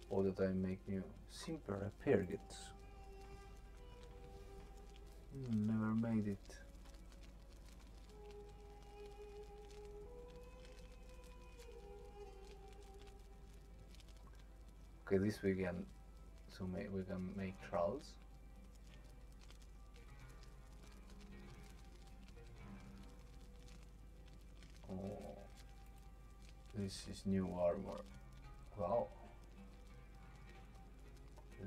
all the time make new simple repair kits. Mm, never made it. Okay, this we can so make, we can make trowels. Oh, this is new armor. Wow.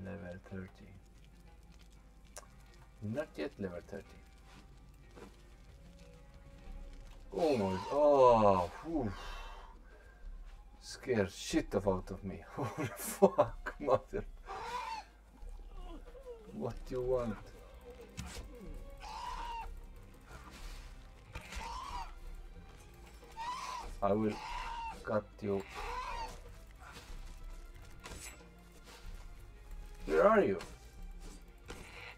Level thirty. Not yet level thirty. Oh my... Oh! Whew. Scared shit out of me. Holy fuck, mother. What do you want? I will cut you. Where are you?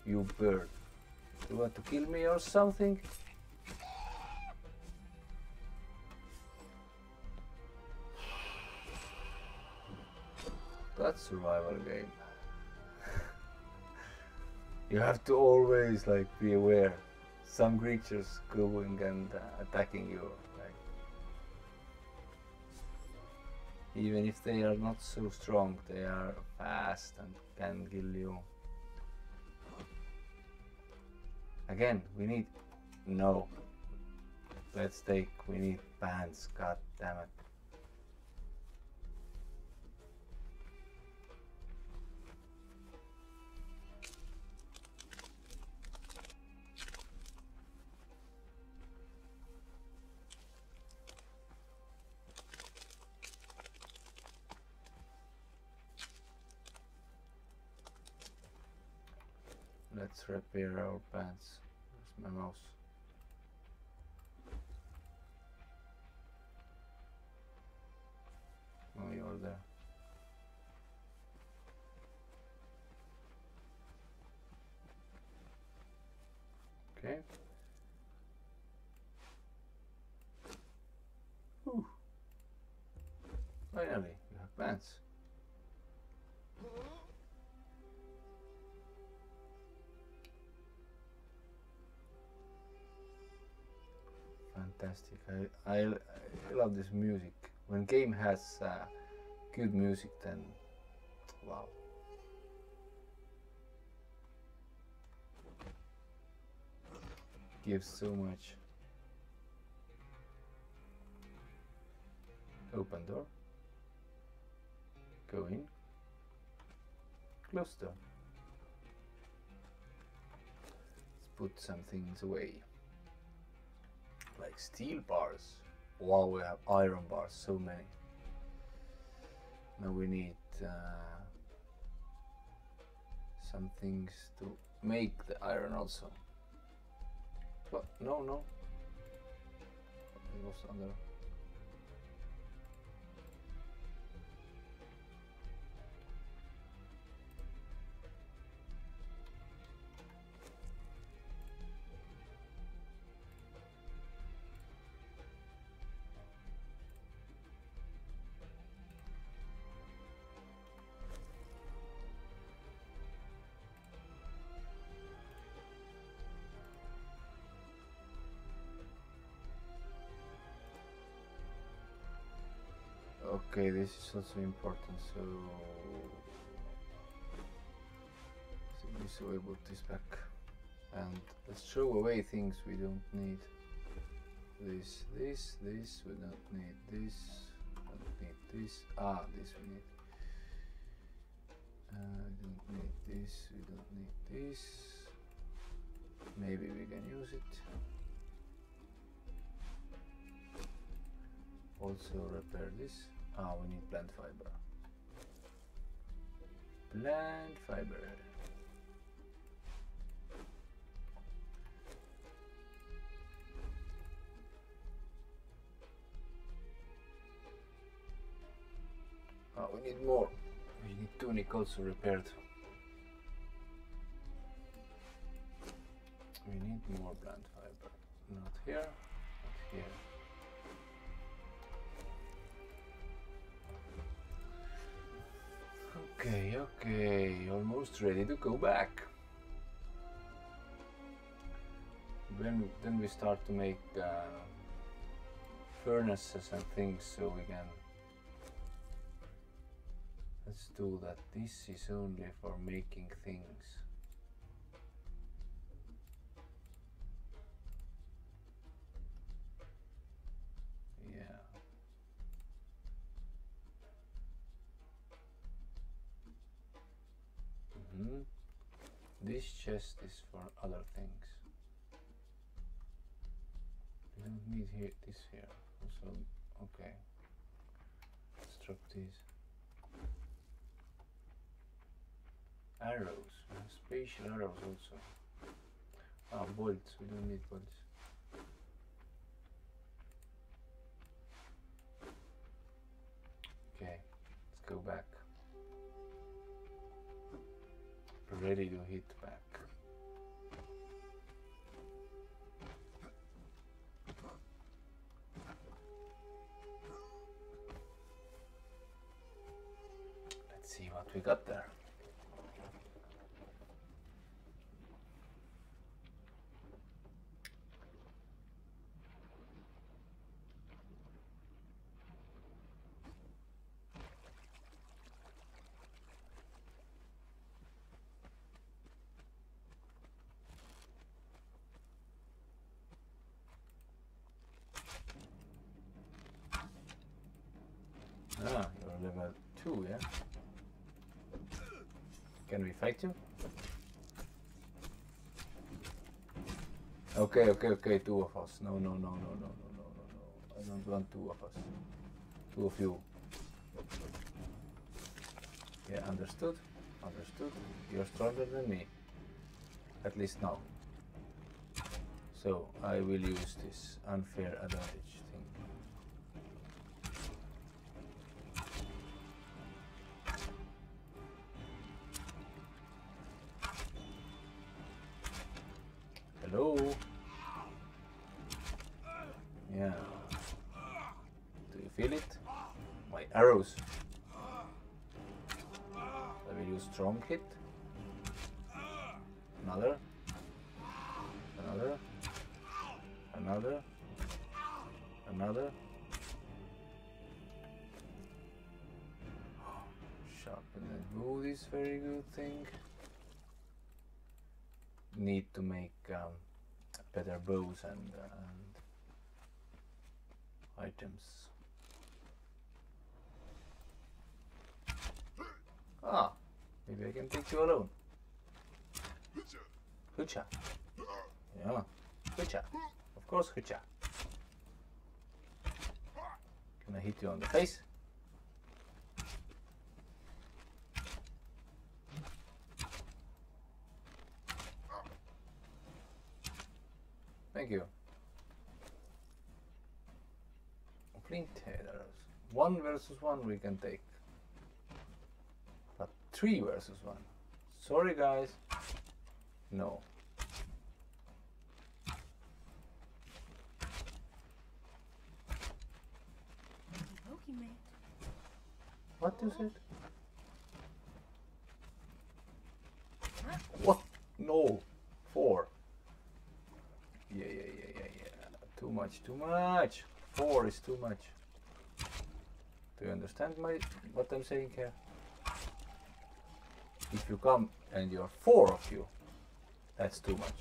You bird. You want to kill me or something? That's survival game. You have to always like be aware. Some creatures going and uh, attacking you. Like, even if they are not so strong, they are fast and can kill you. Again, we need no. Let's take. We need pants. God damn it. Let's repair our pants. Where's my mouse? Oh, you're there. Okay. Whew. Finally, you have pants. Fantastic. I, I, I love this music. When game has uh, good music, then wow. Gives so much. Open door. Go in. Close door. Let's put some things away. Like steel bars. Wow, we have iron bars, so many. Now we need uh, some things to make the iron also. But no, no. It was under. Okay, this is also important, so so we put this back and let's throw away things we don't need. This, this, this, we don't need this, don't need this, ah, this we need. Uh, we don't need this, we don't need this, maybe we can use it. Also repair this. Ah, we need plant fiber. Plant fiber. Ah, we need more. We need tunic also repaired. We need more plant fiber. Not here, not here. Okay, okay, almost ready to go back. Then, then we start to make uh, furnaces and things, so we can... Let's do that. This is only for making things. This chest is for other things. We don't need here this here. So okay. Let's drop these. Arrows. We have spatial arrows also. Ah, bolts, we don't need bolts. Okay, let's go back. Ready to hit back. we got there. Ah, you're level two, yeah? Can we fight you? Okay, okay, okay, two of us. No, no, no, no, no, no, no, no, no. I don't want two of us. Two of you. Yeah, understood. Understood. You're stronger than me. At least now. So, I will use this unfair advantage thing. Hello. Yeah. Do you feel it? My arrows. I will use strong hit. Another. Another. Another. Another. Sharpen the bow is very good thing. Need to make um, better bows and, uh, and items. Ah, maybe I can take you alone. Hucha. Yeah, Hucha. Of course, Hucha. Can I hit you on the face? Thank you. Flint headers. One versus one we can take. But three versus one. Sorry guys. No. What is it? What? No. Four. Yeah, yeah, yeah, yeah, yeah. Too much, too much. Four is too much. Do you understand my what I'm saying here? If you come and you're four of you, that's too much.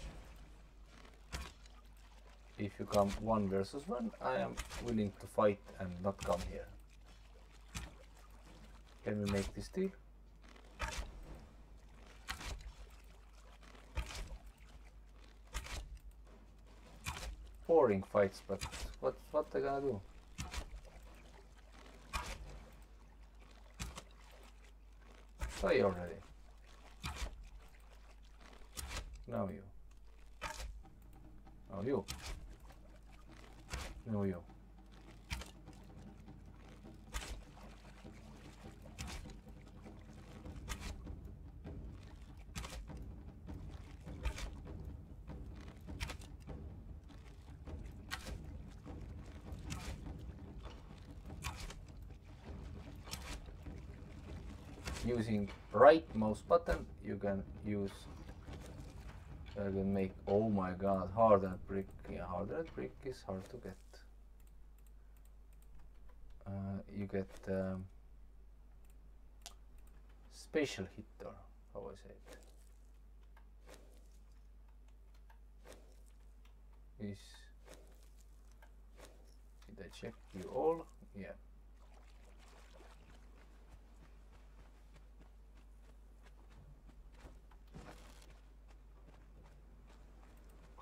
If you come one versus one, I am willing to fight and not come here. Can we make this deal? Boring fights, but what what they gonna do? Die already. Now you. Now you. Now you. Using right mouse button, you can use, I uh, can make, oh my god, harder brick, yeah, harder brick is hard to get. Uh, you get um, special hit, or how I say it. Is, did I check you all? Yeah.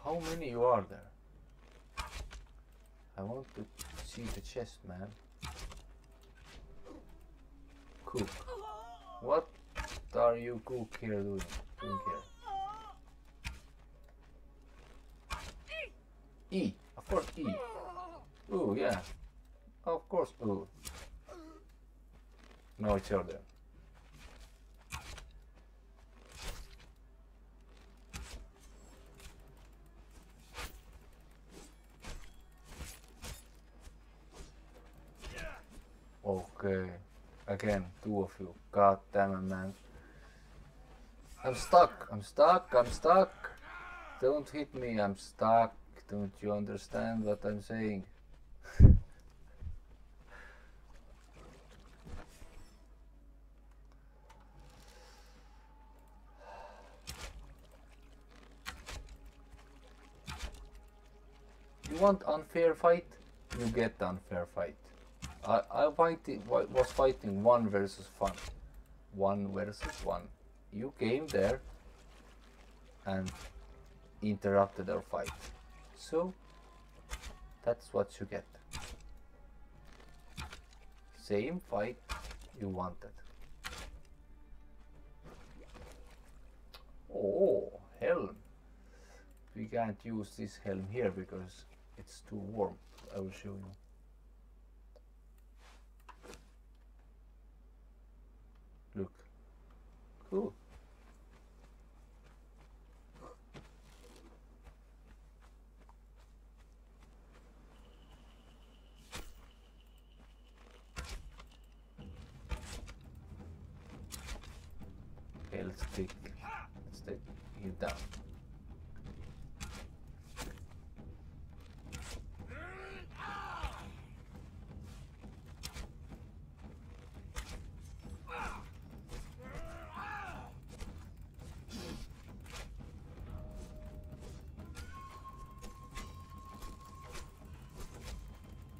How many you are there? I want to see the chest, man. Cook. What are you cook here doing? doing here? E. Of course E. Ooh, yeah. Of course ooh. Now it's your turn. Okay, Again, two of you. God damn it, man. I'm stuck. I'm stuck. I'm stuck. Don't hit me. I'm stuck. Don't you understand what I'm saying? You want unfair fight? You get unfair fight. I, I fighting, was fighting one versus one. One versus one. You came there and interrupted our fight. So, that's what you get. Same fight you wanted. Oh, helm. We can't use this helm here because it's too warm. I will show you. Look. Cool. Okay, let's take, let's take him down.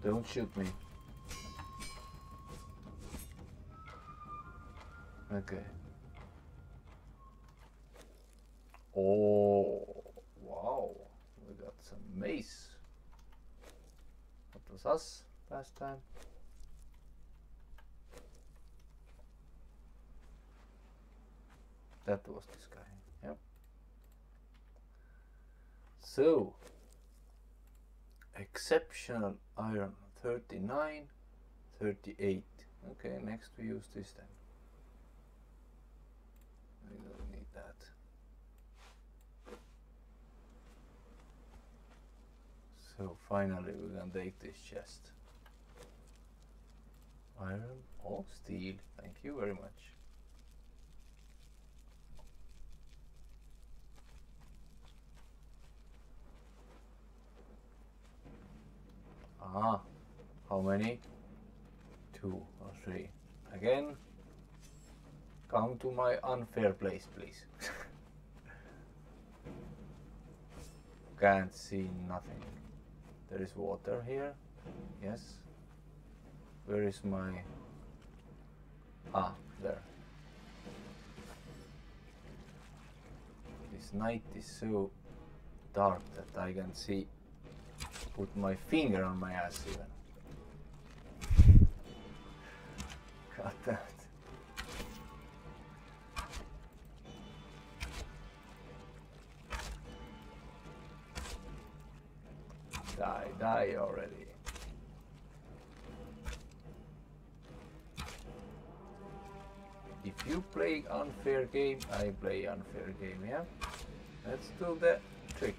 Don't shoot me. Okay. Oh, wow. We got some mace. That was us last time. That was this guy. Yep. So, exceptional iron thirty-nine, thirty-eight. Okay, next we use this then. We don't need that. So finally we're gonna take this chest. Iron or steel, thank you very much. Ah, how many? Two or three. Again, come to my unfair place, please. Can't see nothing. There is water here. Yes. Where is my... Ah, there. This night is so dark that I can see. Put my finger on my ass even. Got that. Die, die already. If you play unfair game, I play unfair game, yeah? Let's do the trick.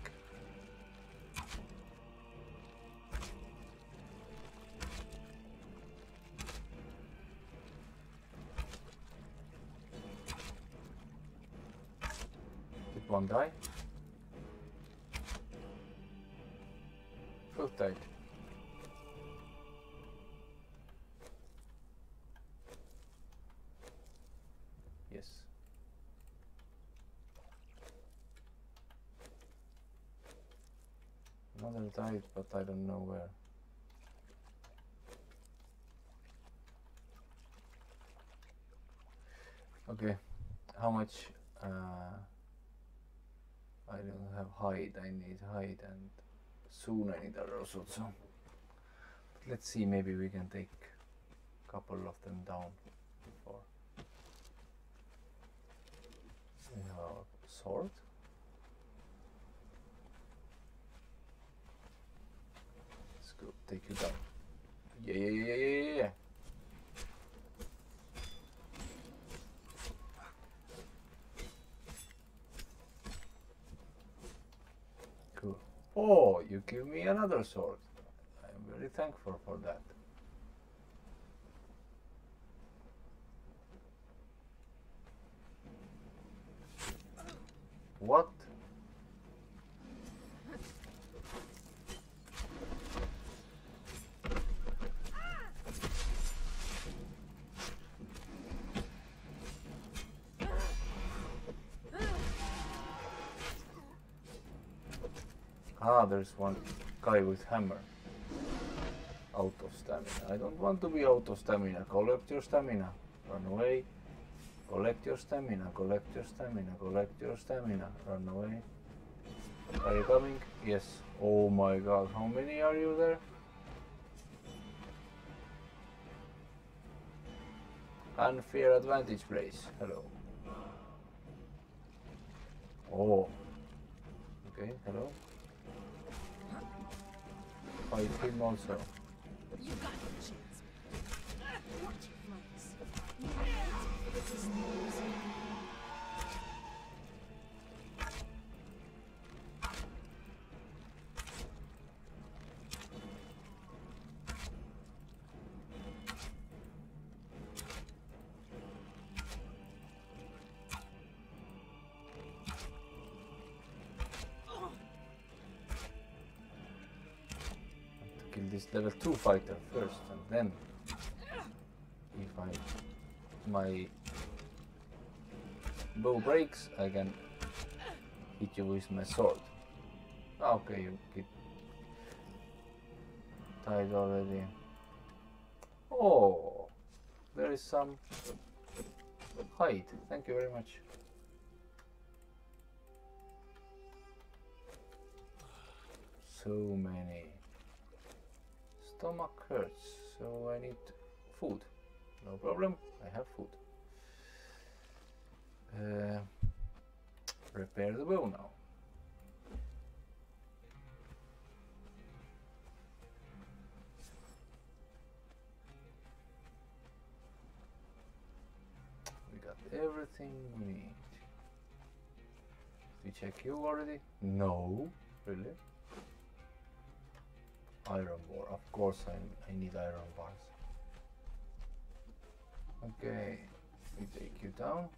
One die. Both died. Yes. Another died, but I don't know where. Okay. How much? Uh, I don't have hide, I need hide, and soon I need arrows also. But let's see, maybe we can take a couple of them down before. We have a sword. Let's go, take you down. Yeah, yeah, yeah, yeah, yeah, yeah. Oh, you give me another sword. I'm very thankful for that. What? Ah, there's one guy with hammer. Out of stamina. I don't want to be out of stamina. Collect your stamina. Run away. Collect your stamina. Collect your stamina. Collect your stamina. Run away. Are you coming? Yes. Oh my god. How many are you there? Unfair advantage, please. Hello. Oh. Okay. Hello. Fight him also. You got your chance. Watch your flanks. This is news. Level two fighter first, and then if I, my bow breaks, I can hit you with my sword. Okay, you get tied already. Oh, there is some hide. Thank you very much. So many. Stomach hurts, so I need food. No problem, I have food. Uh, repair the bow now. We got everything we need. Did we check you already? No, really? Iron bar, of course I, I need iron bars. Okay, we take you down.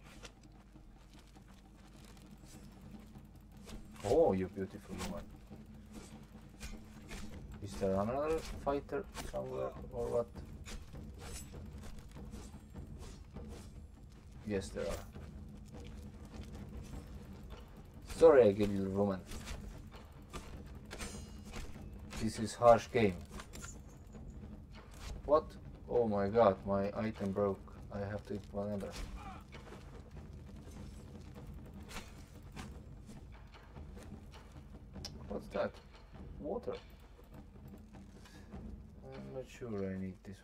Oh, you beautiful woman. Is there another fighter somewhere or what? Yes, there are. Sorry I killed you, woman. This is harsh game. What? Oh my god, my item broke. I have to eat one another. What's that? Water? I'm not sure I need this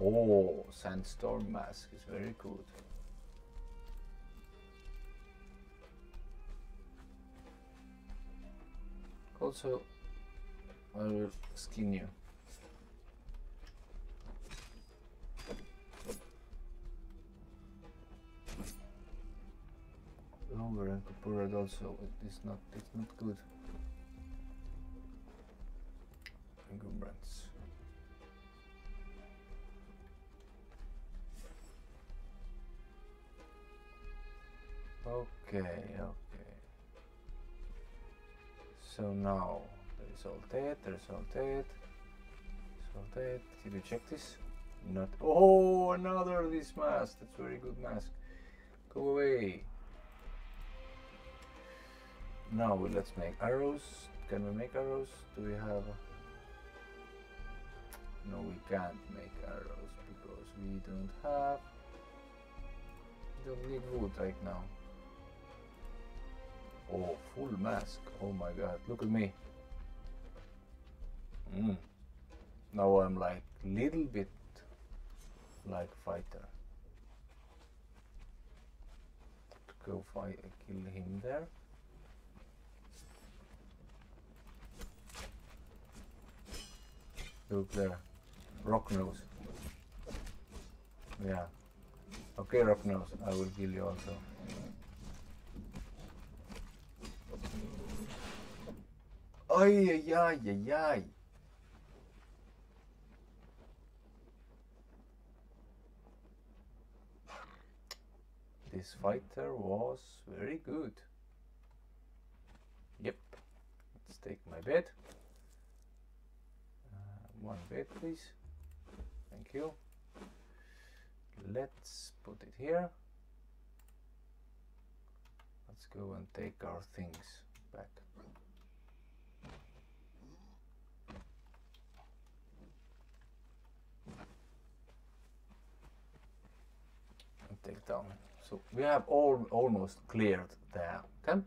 water. Oh, sandstorm mask is very good. Also, I will skin you. Longer and Kapurat also. It is not. It's not good. Encumbrance. Okay. Okay. So now there is all that, there is all that, all that. Did you check this? Not. Oh, another of this mask. That's a very good mask. Go away. Now let's make arrows. Can we make arrows? Do we have? No, we can't make arrows because we don't have. We don't need wood right now. Oh, full mask. Oh my god, look at me. Mm. Now I'm like little bit like fighter. Go fight, kill him there. Look there. Rock nose. Yeah. Okay, rock nose. I will kill you also. Ay, ay, ay, ay, ay. This fighter was very good. Yep. Let's take my bed. Uh, one bed, please. Thank you. Let's put it here. Let's go and take our things back. And take down. So we have all almost cleared the camp.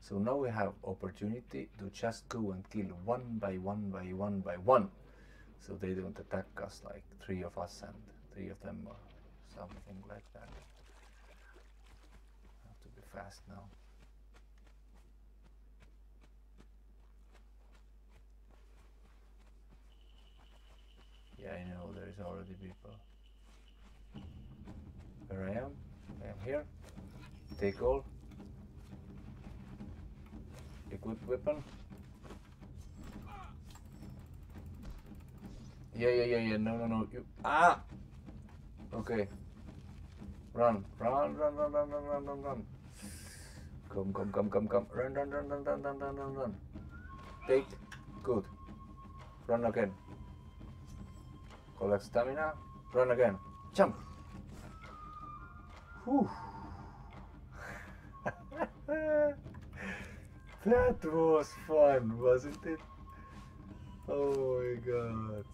So now we have opportunity to just go and kill one by one by one by one. So they don't attack us like three of us and three of them or something like that. I have to be fast now. Yeah, I know there's already people. Where I am, I am here. Take all. Equip weapon. Yeah, yeah, yeah, yeah. No, no, no. You ah. Okay. Run, run, run, run, run, run, run, run. Come, come, come, come, come. Run, run, run, run, run, run, run, run. Take. Good. Run again. Collect stamina. Run again. Jump. Whew. That was fun, wasn't it? Oh my god.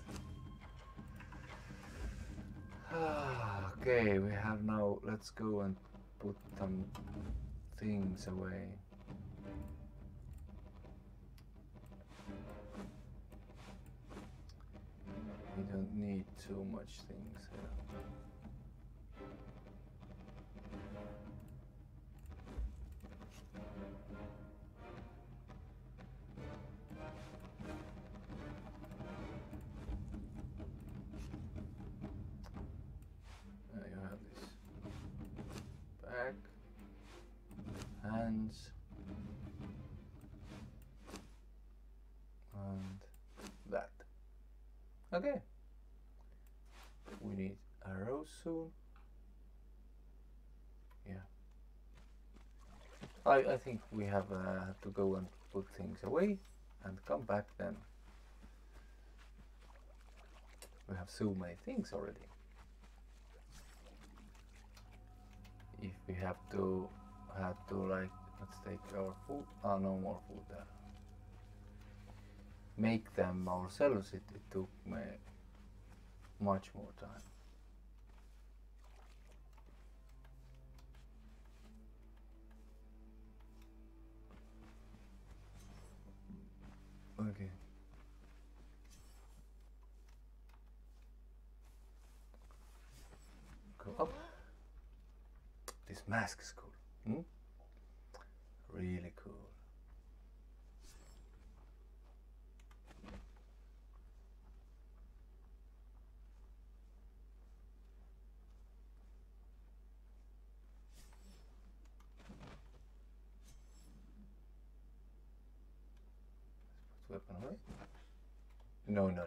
Okay, we have now, let's go and put some things away. We don't need too much things here. And that. Okay. We need arrows soon. Yeah. I I think we have uh, to go and put things away and come back then. We have so many things already. If we have to have to like, let's take our food. Ah, no more food there. Make them ourselves. It, it took me much more time. Okay. Go up. This mask is cool. Hmm? Really cool. Let's put the weapon away. No, no, no, no.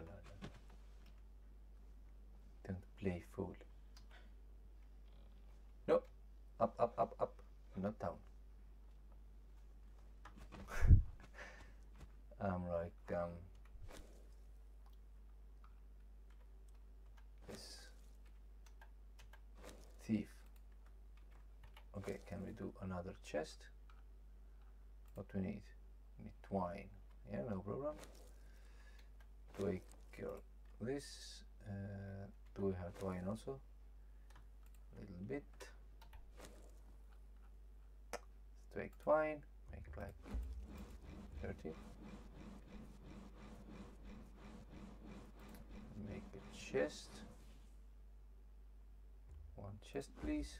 Don't play fool. No. Up, up, up, up. Not down. I'm like um, this thief. Okay, can we do another chest? What we need? We need twine. Yeah, no problem. Take your this. Uh, do we have twine also? A little bit. Take twine, make like thirty. Make a chest. One chest, please.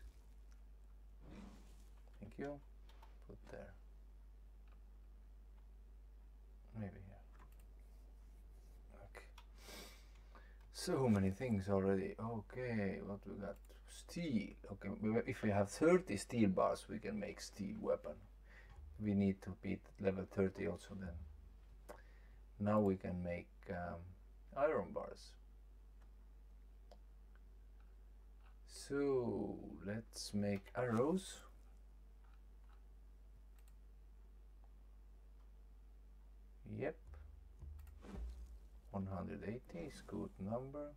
Thank you. Put there. Maybe here. Okay. So many things already. Okay, what we got? Steel. Okay, if we have thirty steel bars, we can make steel weapon. We need to beat level thirty also then. Now we can make um, iron bars. So let's make arrows. Yep, one hundred eighty is good number.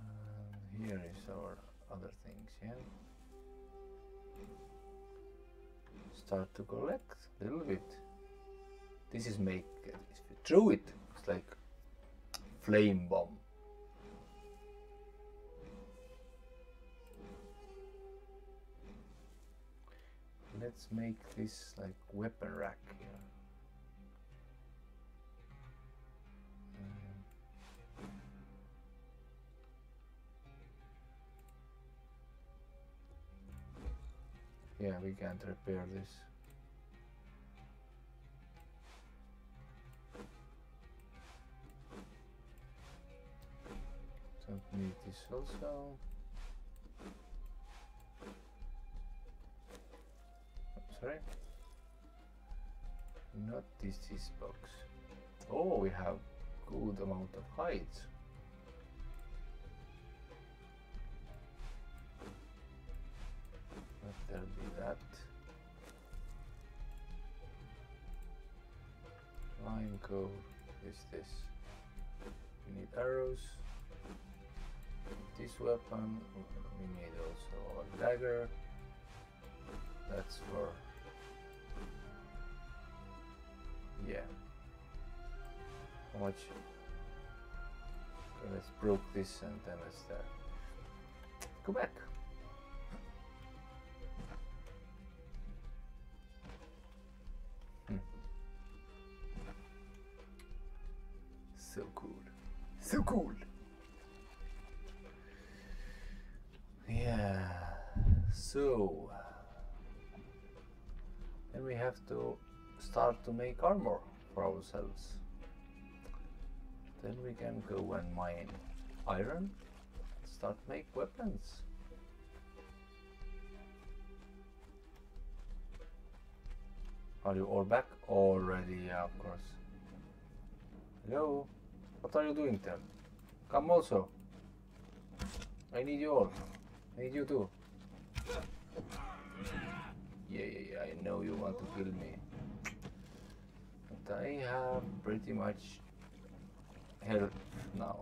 And here is our other things, yeah. Start to collect a little bit. This is make, if you throw it, it's like flame bomb. Let's make this like weapon rack here. Uh, yeah, we can't repair this. Don't need this also. Sorry. Not this, this box. Oh, we have good amount of hides. Let there be that. Line go is this. We need arrows. This weapon. We need also a dagger. That's for. Yeah. How much? Okay, let's broke this and then let's uh, go back. Hmm. So cool. So cool. Yeah. So. And we have to start to make armor for ourselves. Then we can go and mine iron, start make weapons. Are you all back already? Yeah, of course. Hello? What are you doing there? Come also. I need you all. I need you too. Yeah, yeah, yeah, I know you want to kill me. But I have pretty much health now.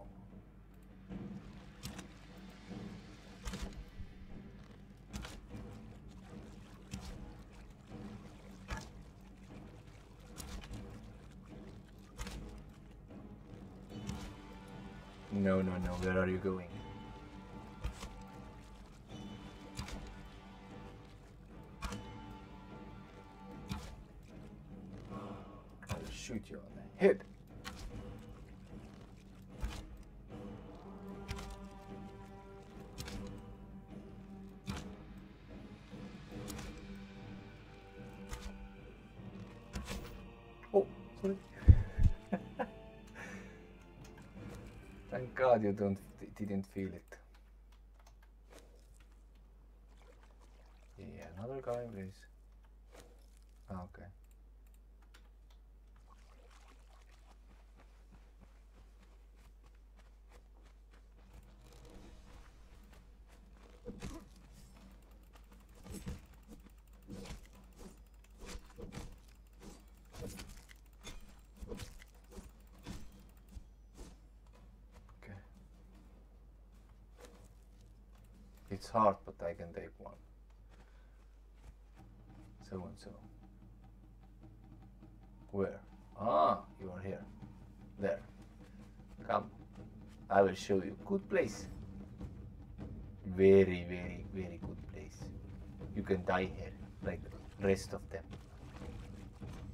No, no, no, where are you going? Shoot you on the head. Oh, sorry. Thank God you don't didn't feel it. Yeah, another guy, please. Okay. It's hard, but I can take one. So and so. Where? Ah, you are here. There. Come. I will show you. Good place. Very, very, very good place. You can die here, like the rest of them.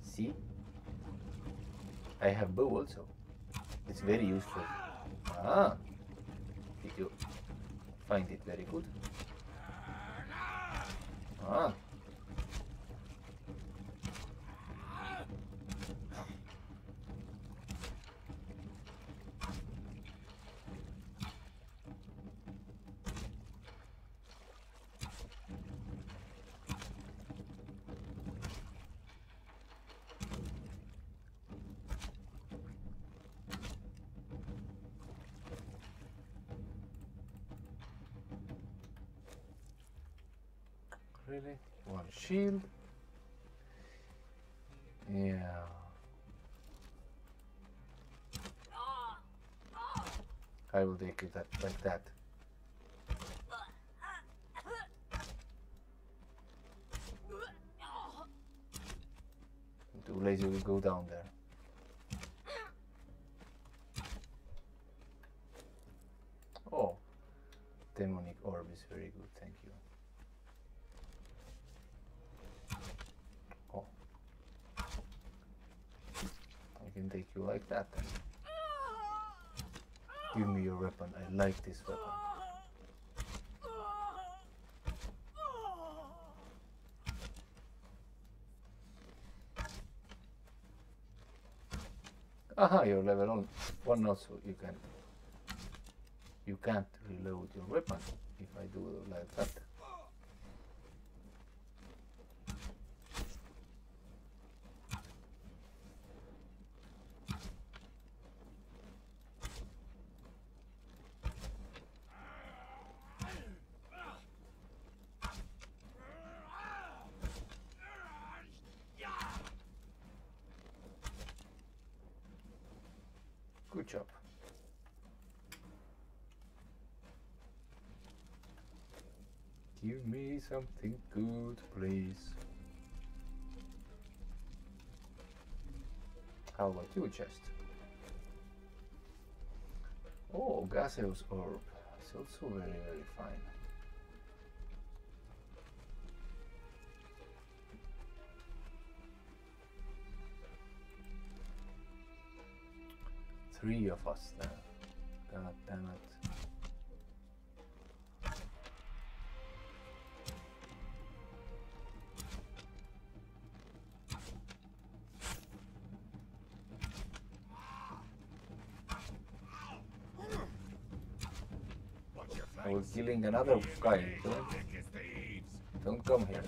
See? I have bow also. It's very useful. Ah. Did you find it very good? Ah. really. One shield. Yeah. I will take it that, like that. I'm too lazy to go down there. Oh, demonic orb is very good, thank you. Oh, I can take you like that then. Give me your weapon. I like this weapon. Aha, you're level on one now, so you can you can't reload your weapon if I do it like that. Give me something good, please. How about you, chest? Oh, gaseous orb. It's also very, very fine. Three of us now. God damn it. I was killing another guy. Don't, don't come here.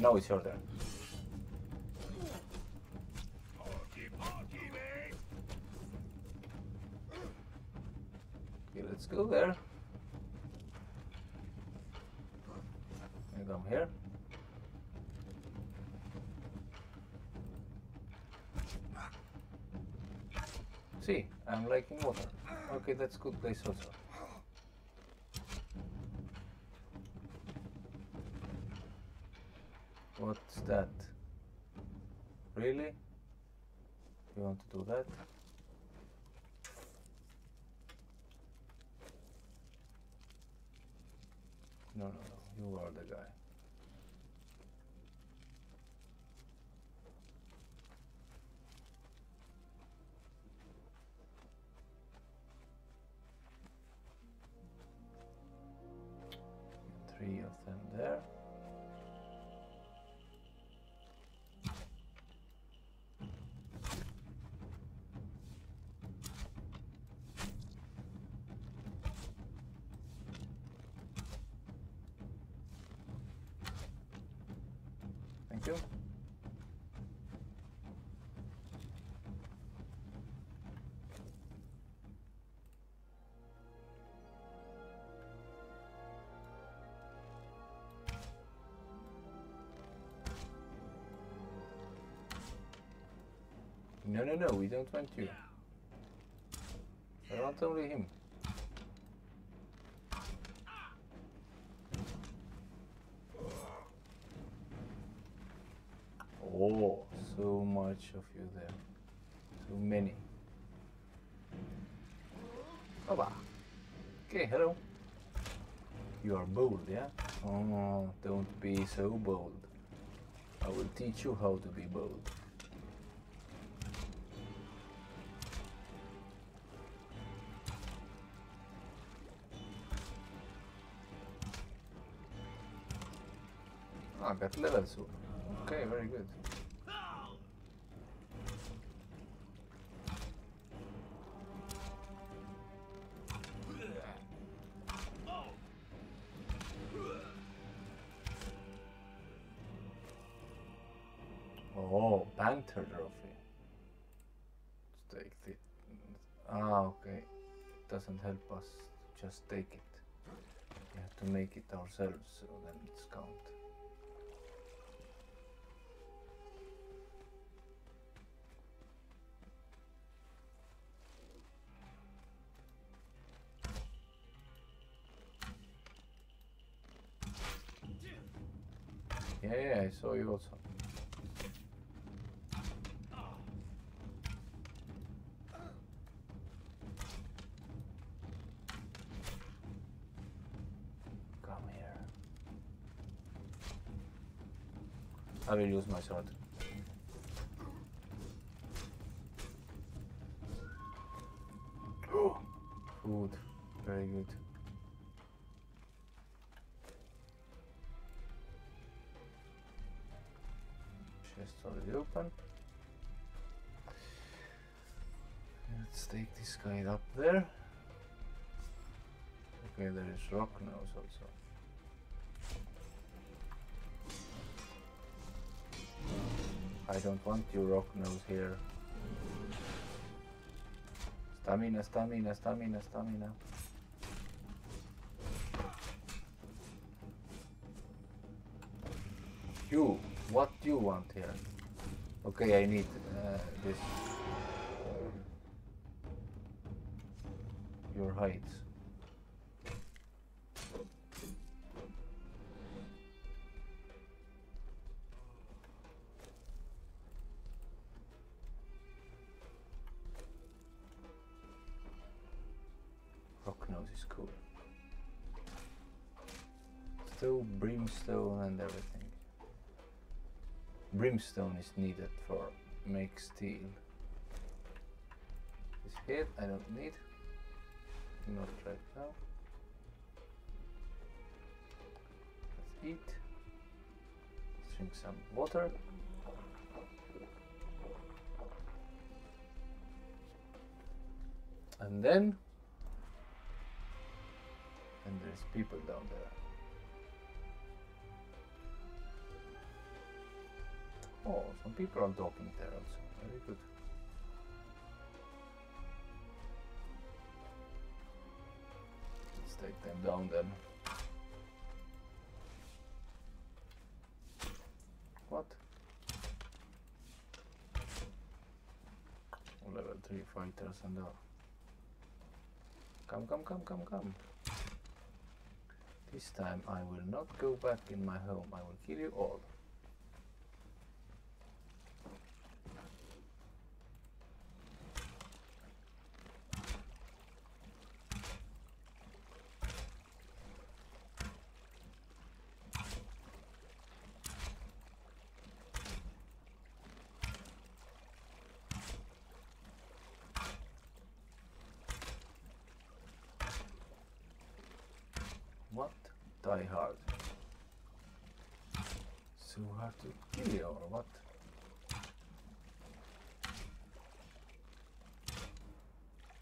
Now it's your turn. Okay, let's go there. And come here. See, I'm liking water. Okay, that's a good place also. What's that? Really? You want to do that? No, no, no. You are the guy. Three of them there. No, no, no, we don't want you. Not only him. Oh, so much of you there. So many. Oba. Okay, hello. You are bold, yeah? Oh, don't be so bold. I will teach you how to be bold. I got level soon. Okay, very good. Oh, Panther trophy. Let's take it. Ah, okay. It doesn't help us. Just take it. We have to make it ourselves, so then it's count. Yeah, yeah, I saw you also. I will use my sword. Good, very good. Chest already open. Let's take this guy up there. Okay, there is rock now also. I don't want your rock nose here. Stamina, stamina, stamina, stamina. You, what do you want here? Okay, I need uh, this. Your height. Brimstone and everything. Brimstone is needed for make steel. This head I don't need. Not right now. Let's eat. Let's drink some water. And then, and there's people down there. Oh, some people are talking there also. Very good. Let's take them down then. What? Level three fighters and all. Come, come, come, come, come. This time I will not go back in my home. I will kill you all. Hard. So hard to kill you or what?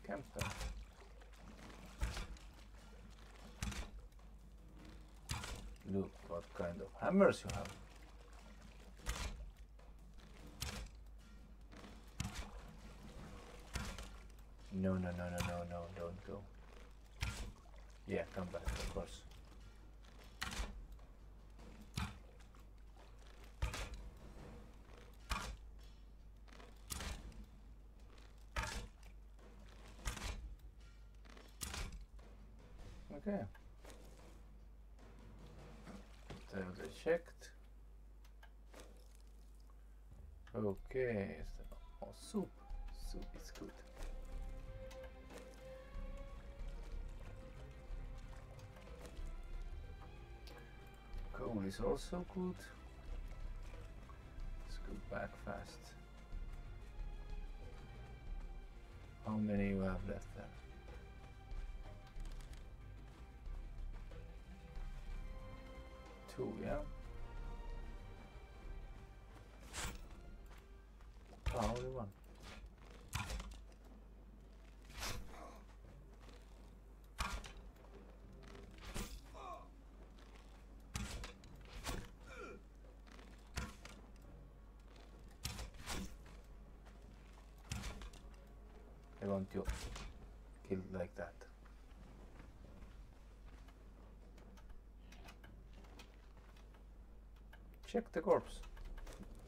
Camper. Look what kind of hammers you have. No, no, no, no, no, no, don't go. Yeah, come back, of course. Okay. They are checked. Okay, so, oh, soup. Soup is good. Coal is also good. Let's go back fast. How many you have left there? Two, yeah. Oh, only one. I want you killed like that. check the corpse?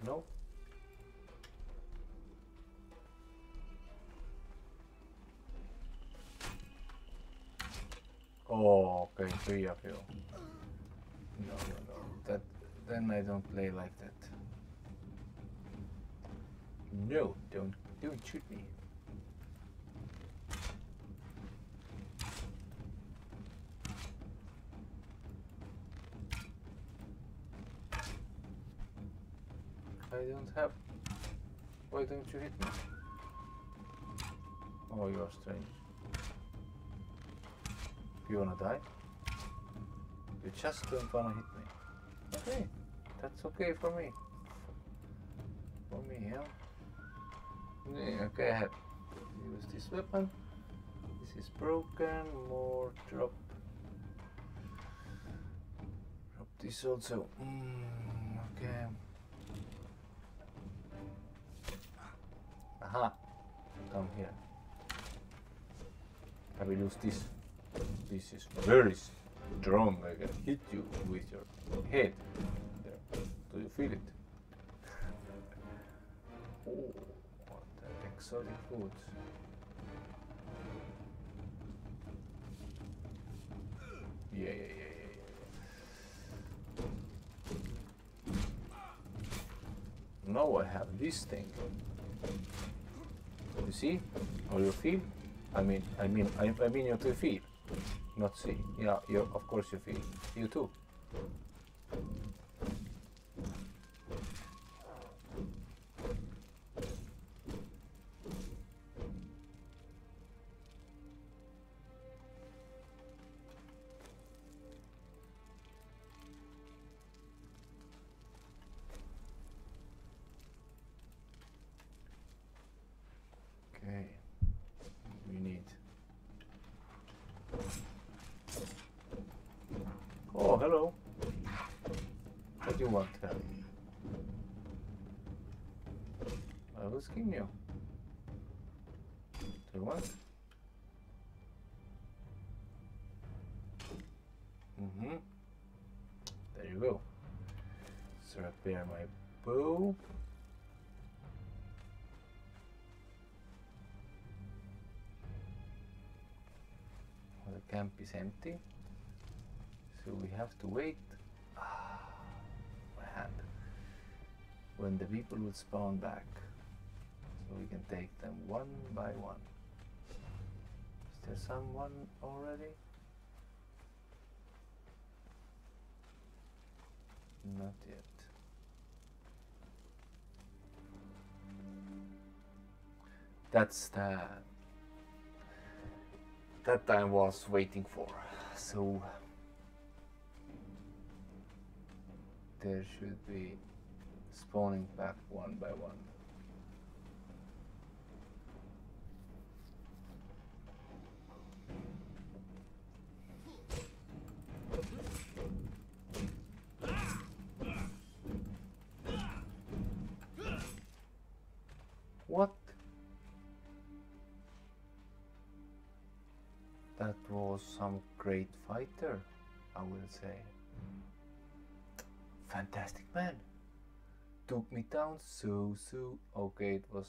No. Oh, okay, three of you. No, no, no. That, then I don't play like that. No, don't, don't shoot me. I don't have. Why don't you hit me? Oh, you are strange. You wanna die? You just don't wanna hit me. Okay, that's okay for me. For me, yeah. Okay, I have used this weapon. This is broken. More drop. Drop this also. Mm, okay. Aha. Come here. I will use this. This is very strong. I can hit you with your head. There. Do you feel it? Oh. Exotic food. Yeah, yeah, yeah, yeah, yeah. Now I have this thing. You see? Or you feel? I mean, I mean, I, I mean, you feel, not see. Yeah, you. Of course, you feel. You too. Hello. What do you want? I will skin you. Do you want? Mm-hmm. There you go. So repair my bow. The camp is empty. So we have to wait. Ah, my hand. When the people will spawn back, so we can take them one by one. Is there someone already? Not yet. That's the that I was waiting for. So. There should be spawning back one by one. What? That was some great fighter, I will say. Fantastic man. Took me down so so. Okay, it was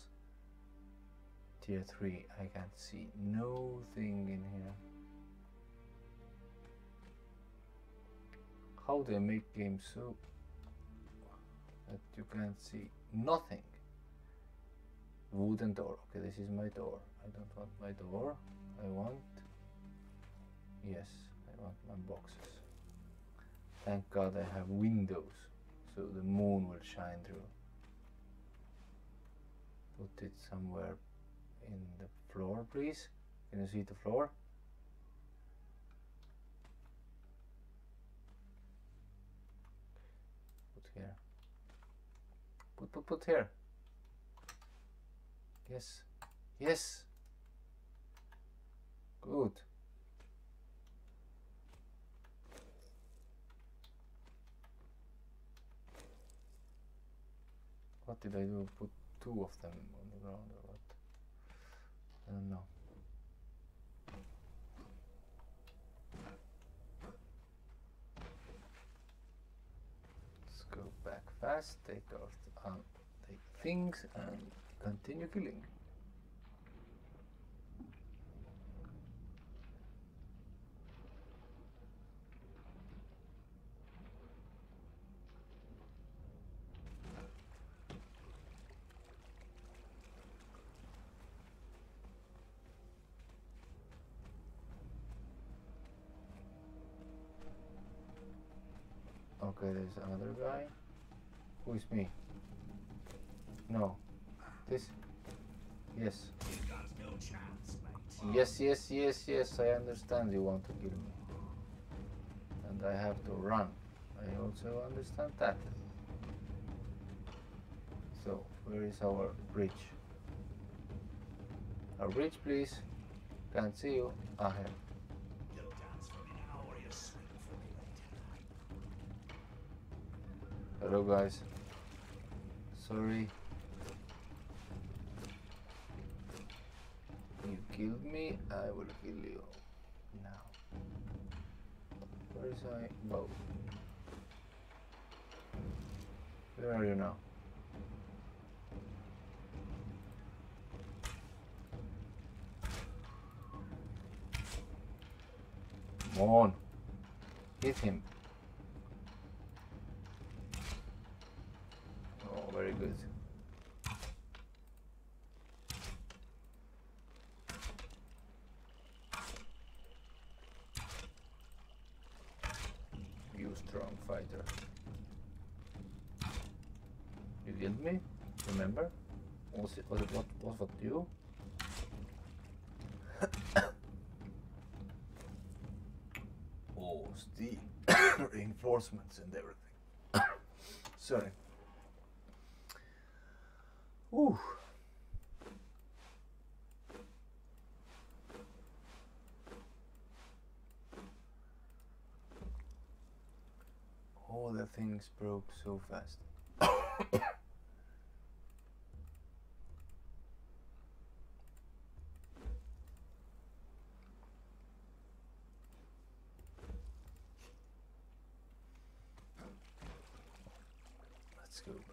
tier three. I can't see no thing in here. How they make games so that you can't see nothing. Wooden door. Okay, this is my door. I don't want my door. I want. Yes, I want my boxes. Thank God I have windows, so the moon will shine through. Put it somewhere in the floor, please. Can you see the floor? Put here. Put, put, put here. Yes. Yes. Good. What did I do? Put two of them on the ground or what? I don't know. Let's go back glass, take off uh, take things and continue killing. Okay, there's another guy. Who is me? No. This? Yes. You got no chance, mate. Yes, yes, yes, yes. I understand you want to kill me. And I have to run. I also understand that. So, where is our bridge? A bridge, please. Can't see you. I have. Hello guys, sorry, you killed me, I will kill you now. Where is my bow? Where are you now? Come on, hit him. Very good. You strong fighter. You killed me, remember? Was it, was it, what was it you? Oh, Steve. Reinforcements and everything. Sorry. Ooh. All the things broke so fast. Let's go back.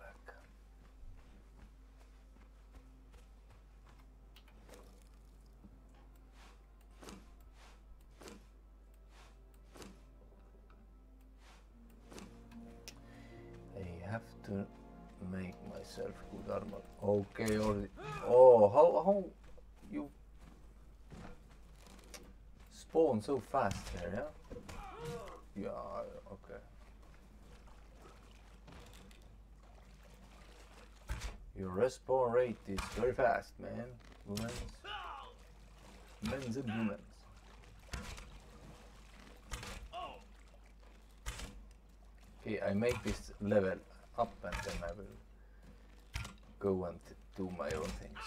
To make myself good armor. Okay, already. Oh, how how you spawn so fast there, yeah? Yeah, okay. Your respawn rate is very fast, man. Women. Men's and women's. Okay, I make this level up and then I will go and do my own things.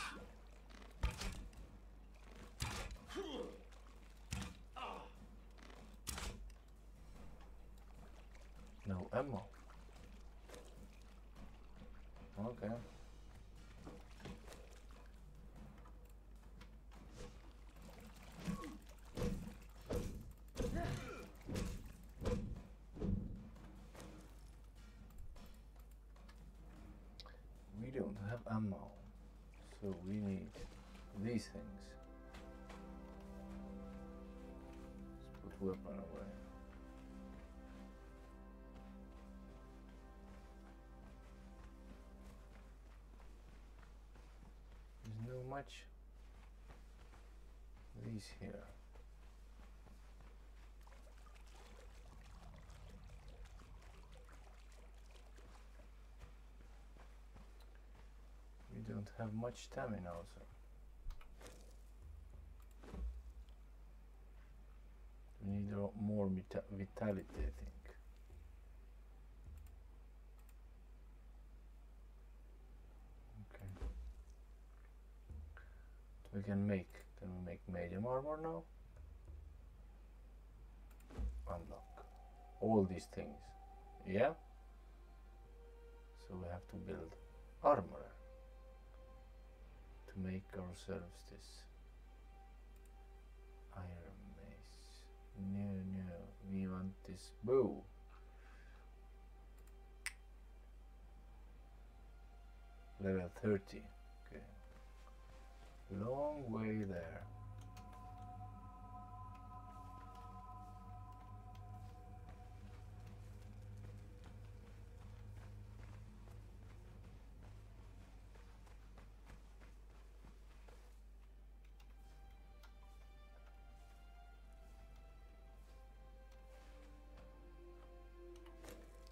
No ammo. Okay. Ammo, so we need these things. Let's put weapon away. There's no much. These here. Don't have much stamina also. We need more vita vitality, I think. Okay. We can make, can we make medium armor now? Unlock all these things. Yeah? So we have to build armor. Make ourselves this iron mace. No, no, we want this bow. level thirty. Okay, long way there.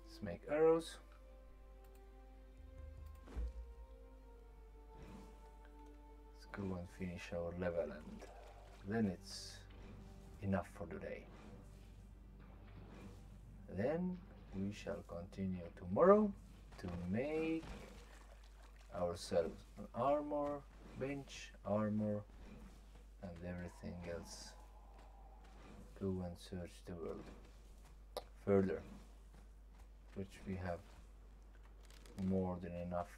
Let's make arrows. Let's go and finish our level, and then it's enough for today. Then we shall continue tomorrow to make ourselves an armor, bench armor, and everything else. Go and search the world further, which we have more than enough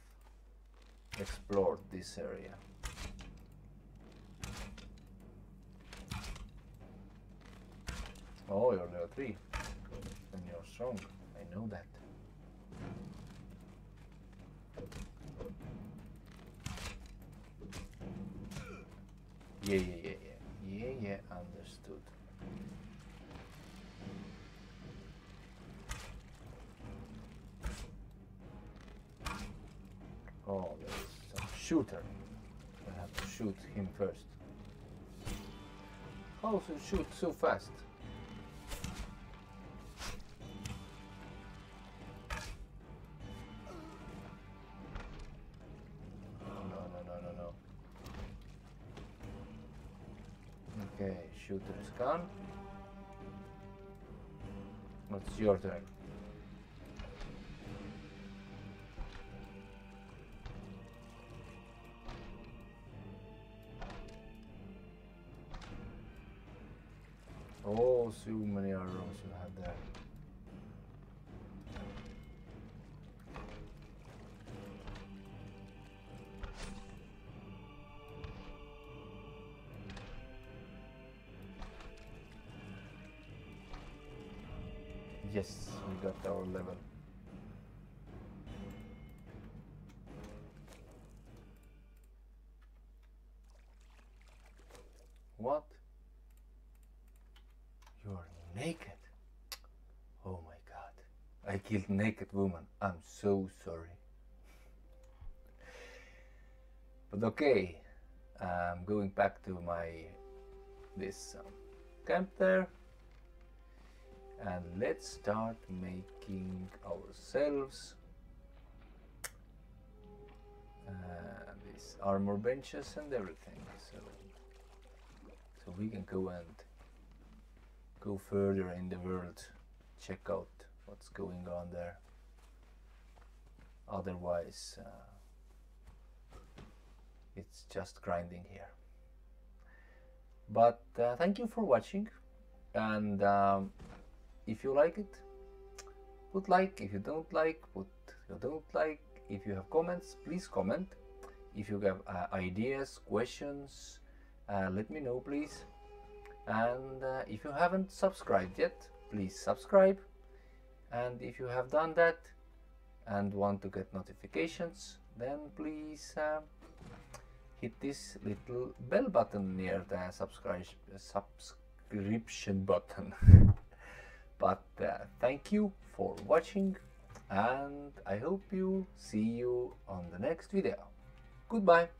explored this area. Oh, you're level three, and you're strong, I know that. Yeah, yeah, yeah, yeah, yeah, yeah, understood. Oh, there's some shooter. I have to shoot him first. How to shoot so fast? Oh, no, no, no, no, no. Okay, shooter is gone. It's your turn. Oh, so many arrows you had there. Yes, we got our level. What? You're naked. Oh my god. I killed naked woman. I'm so sorry. But okay. I'm going back to my this um, camp there. And let's start making ourselves uh, these armor benches and everything. So, so we can go and go further in the world, check out what's going on there. Otherwise, uh, it's just grinding here. But uh, thank you for watching, and um, if you like it, put like. If you don't like, put you don't like. If you have comments, please comment. If you have uh, ideas, questions, uh, let me know, please. And uh, if you haven't subscribed yet, please subscribe. And if you have done that and want to get notifications, then please uh, hit this little bell button near the subscribe subscription button. But uh, thank you for watching, and I hope you see you on the next video. Goodbye.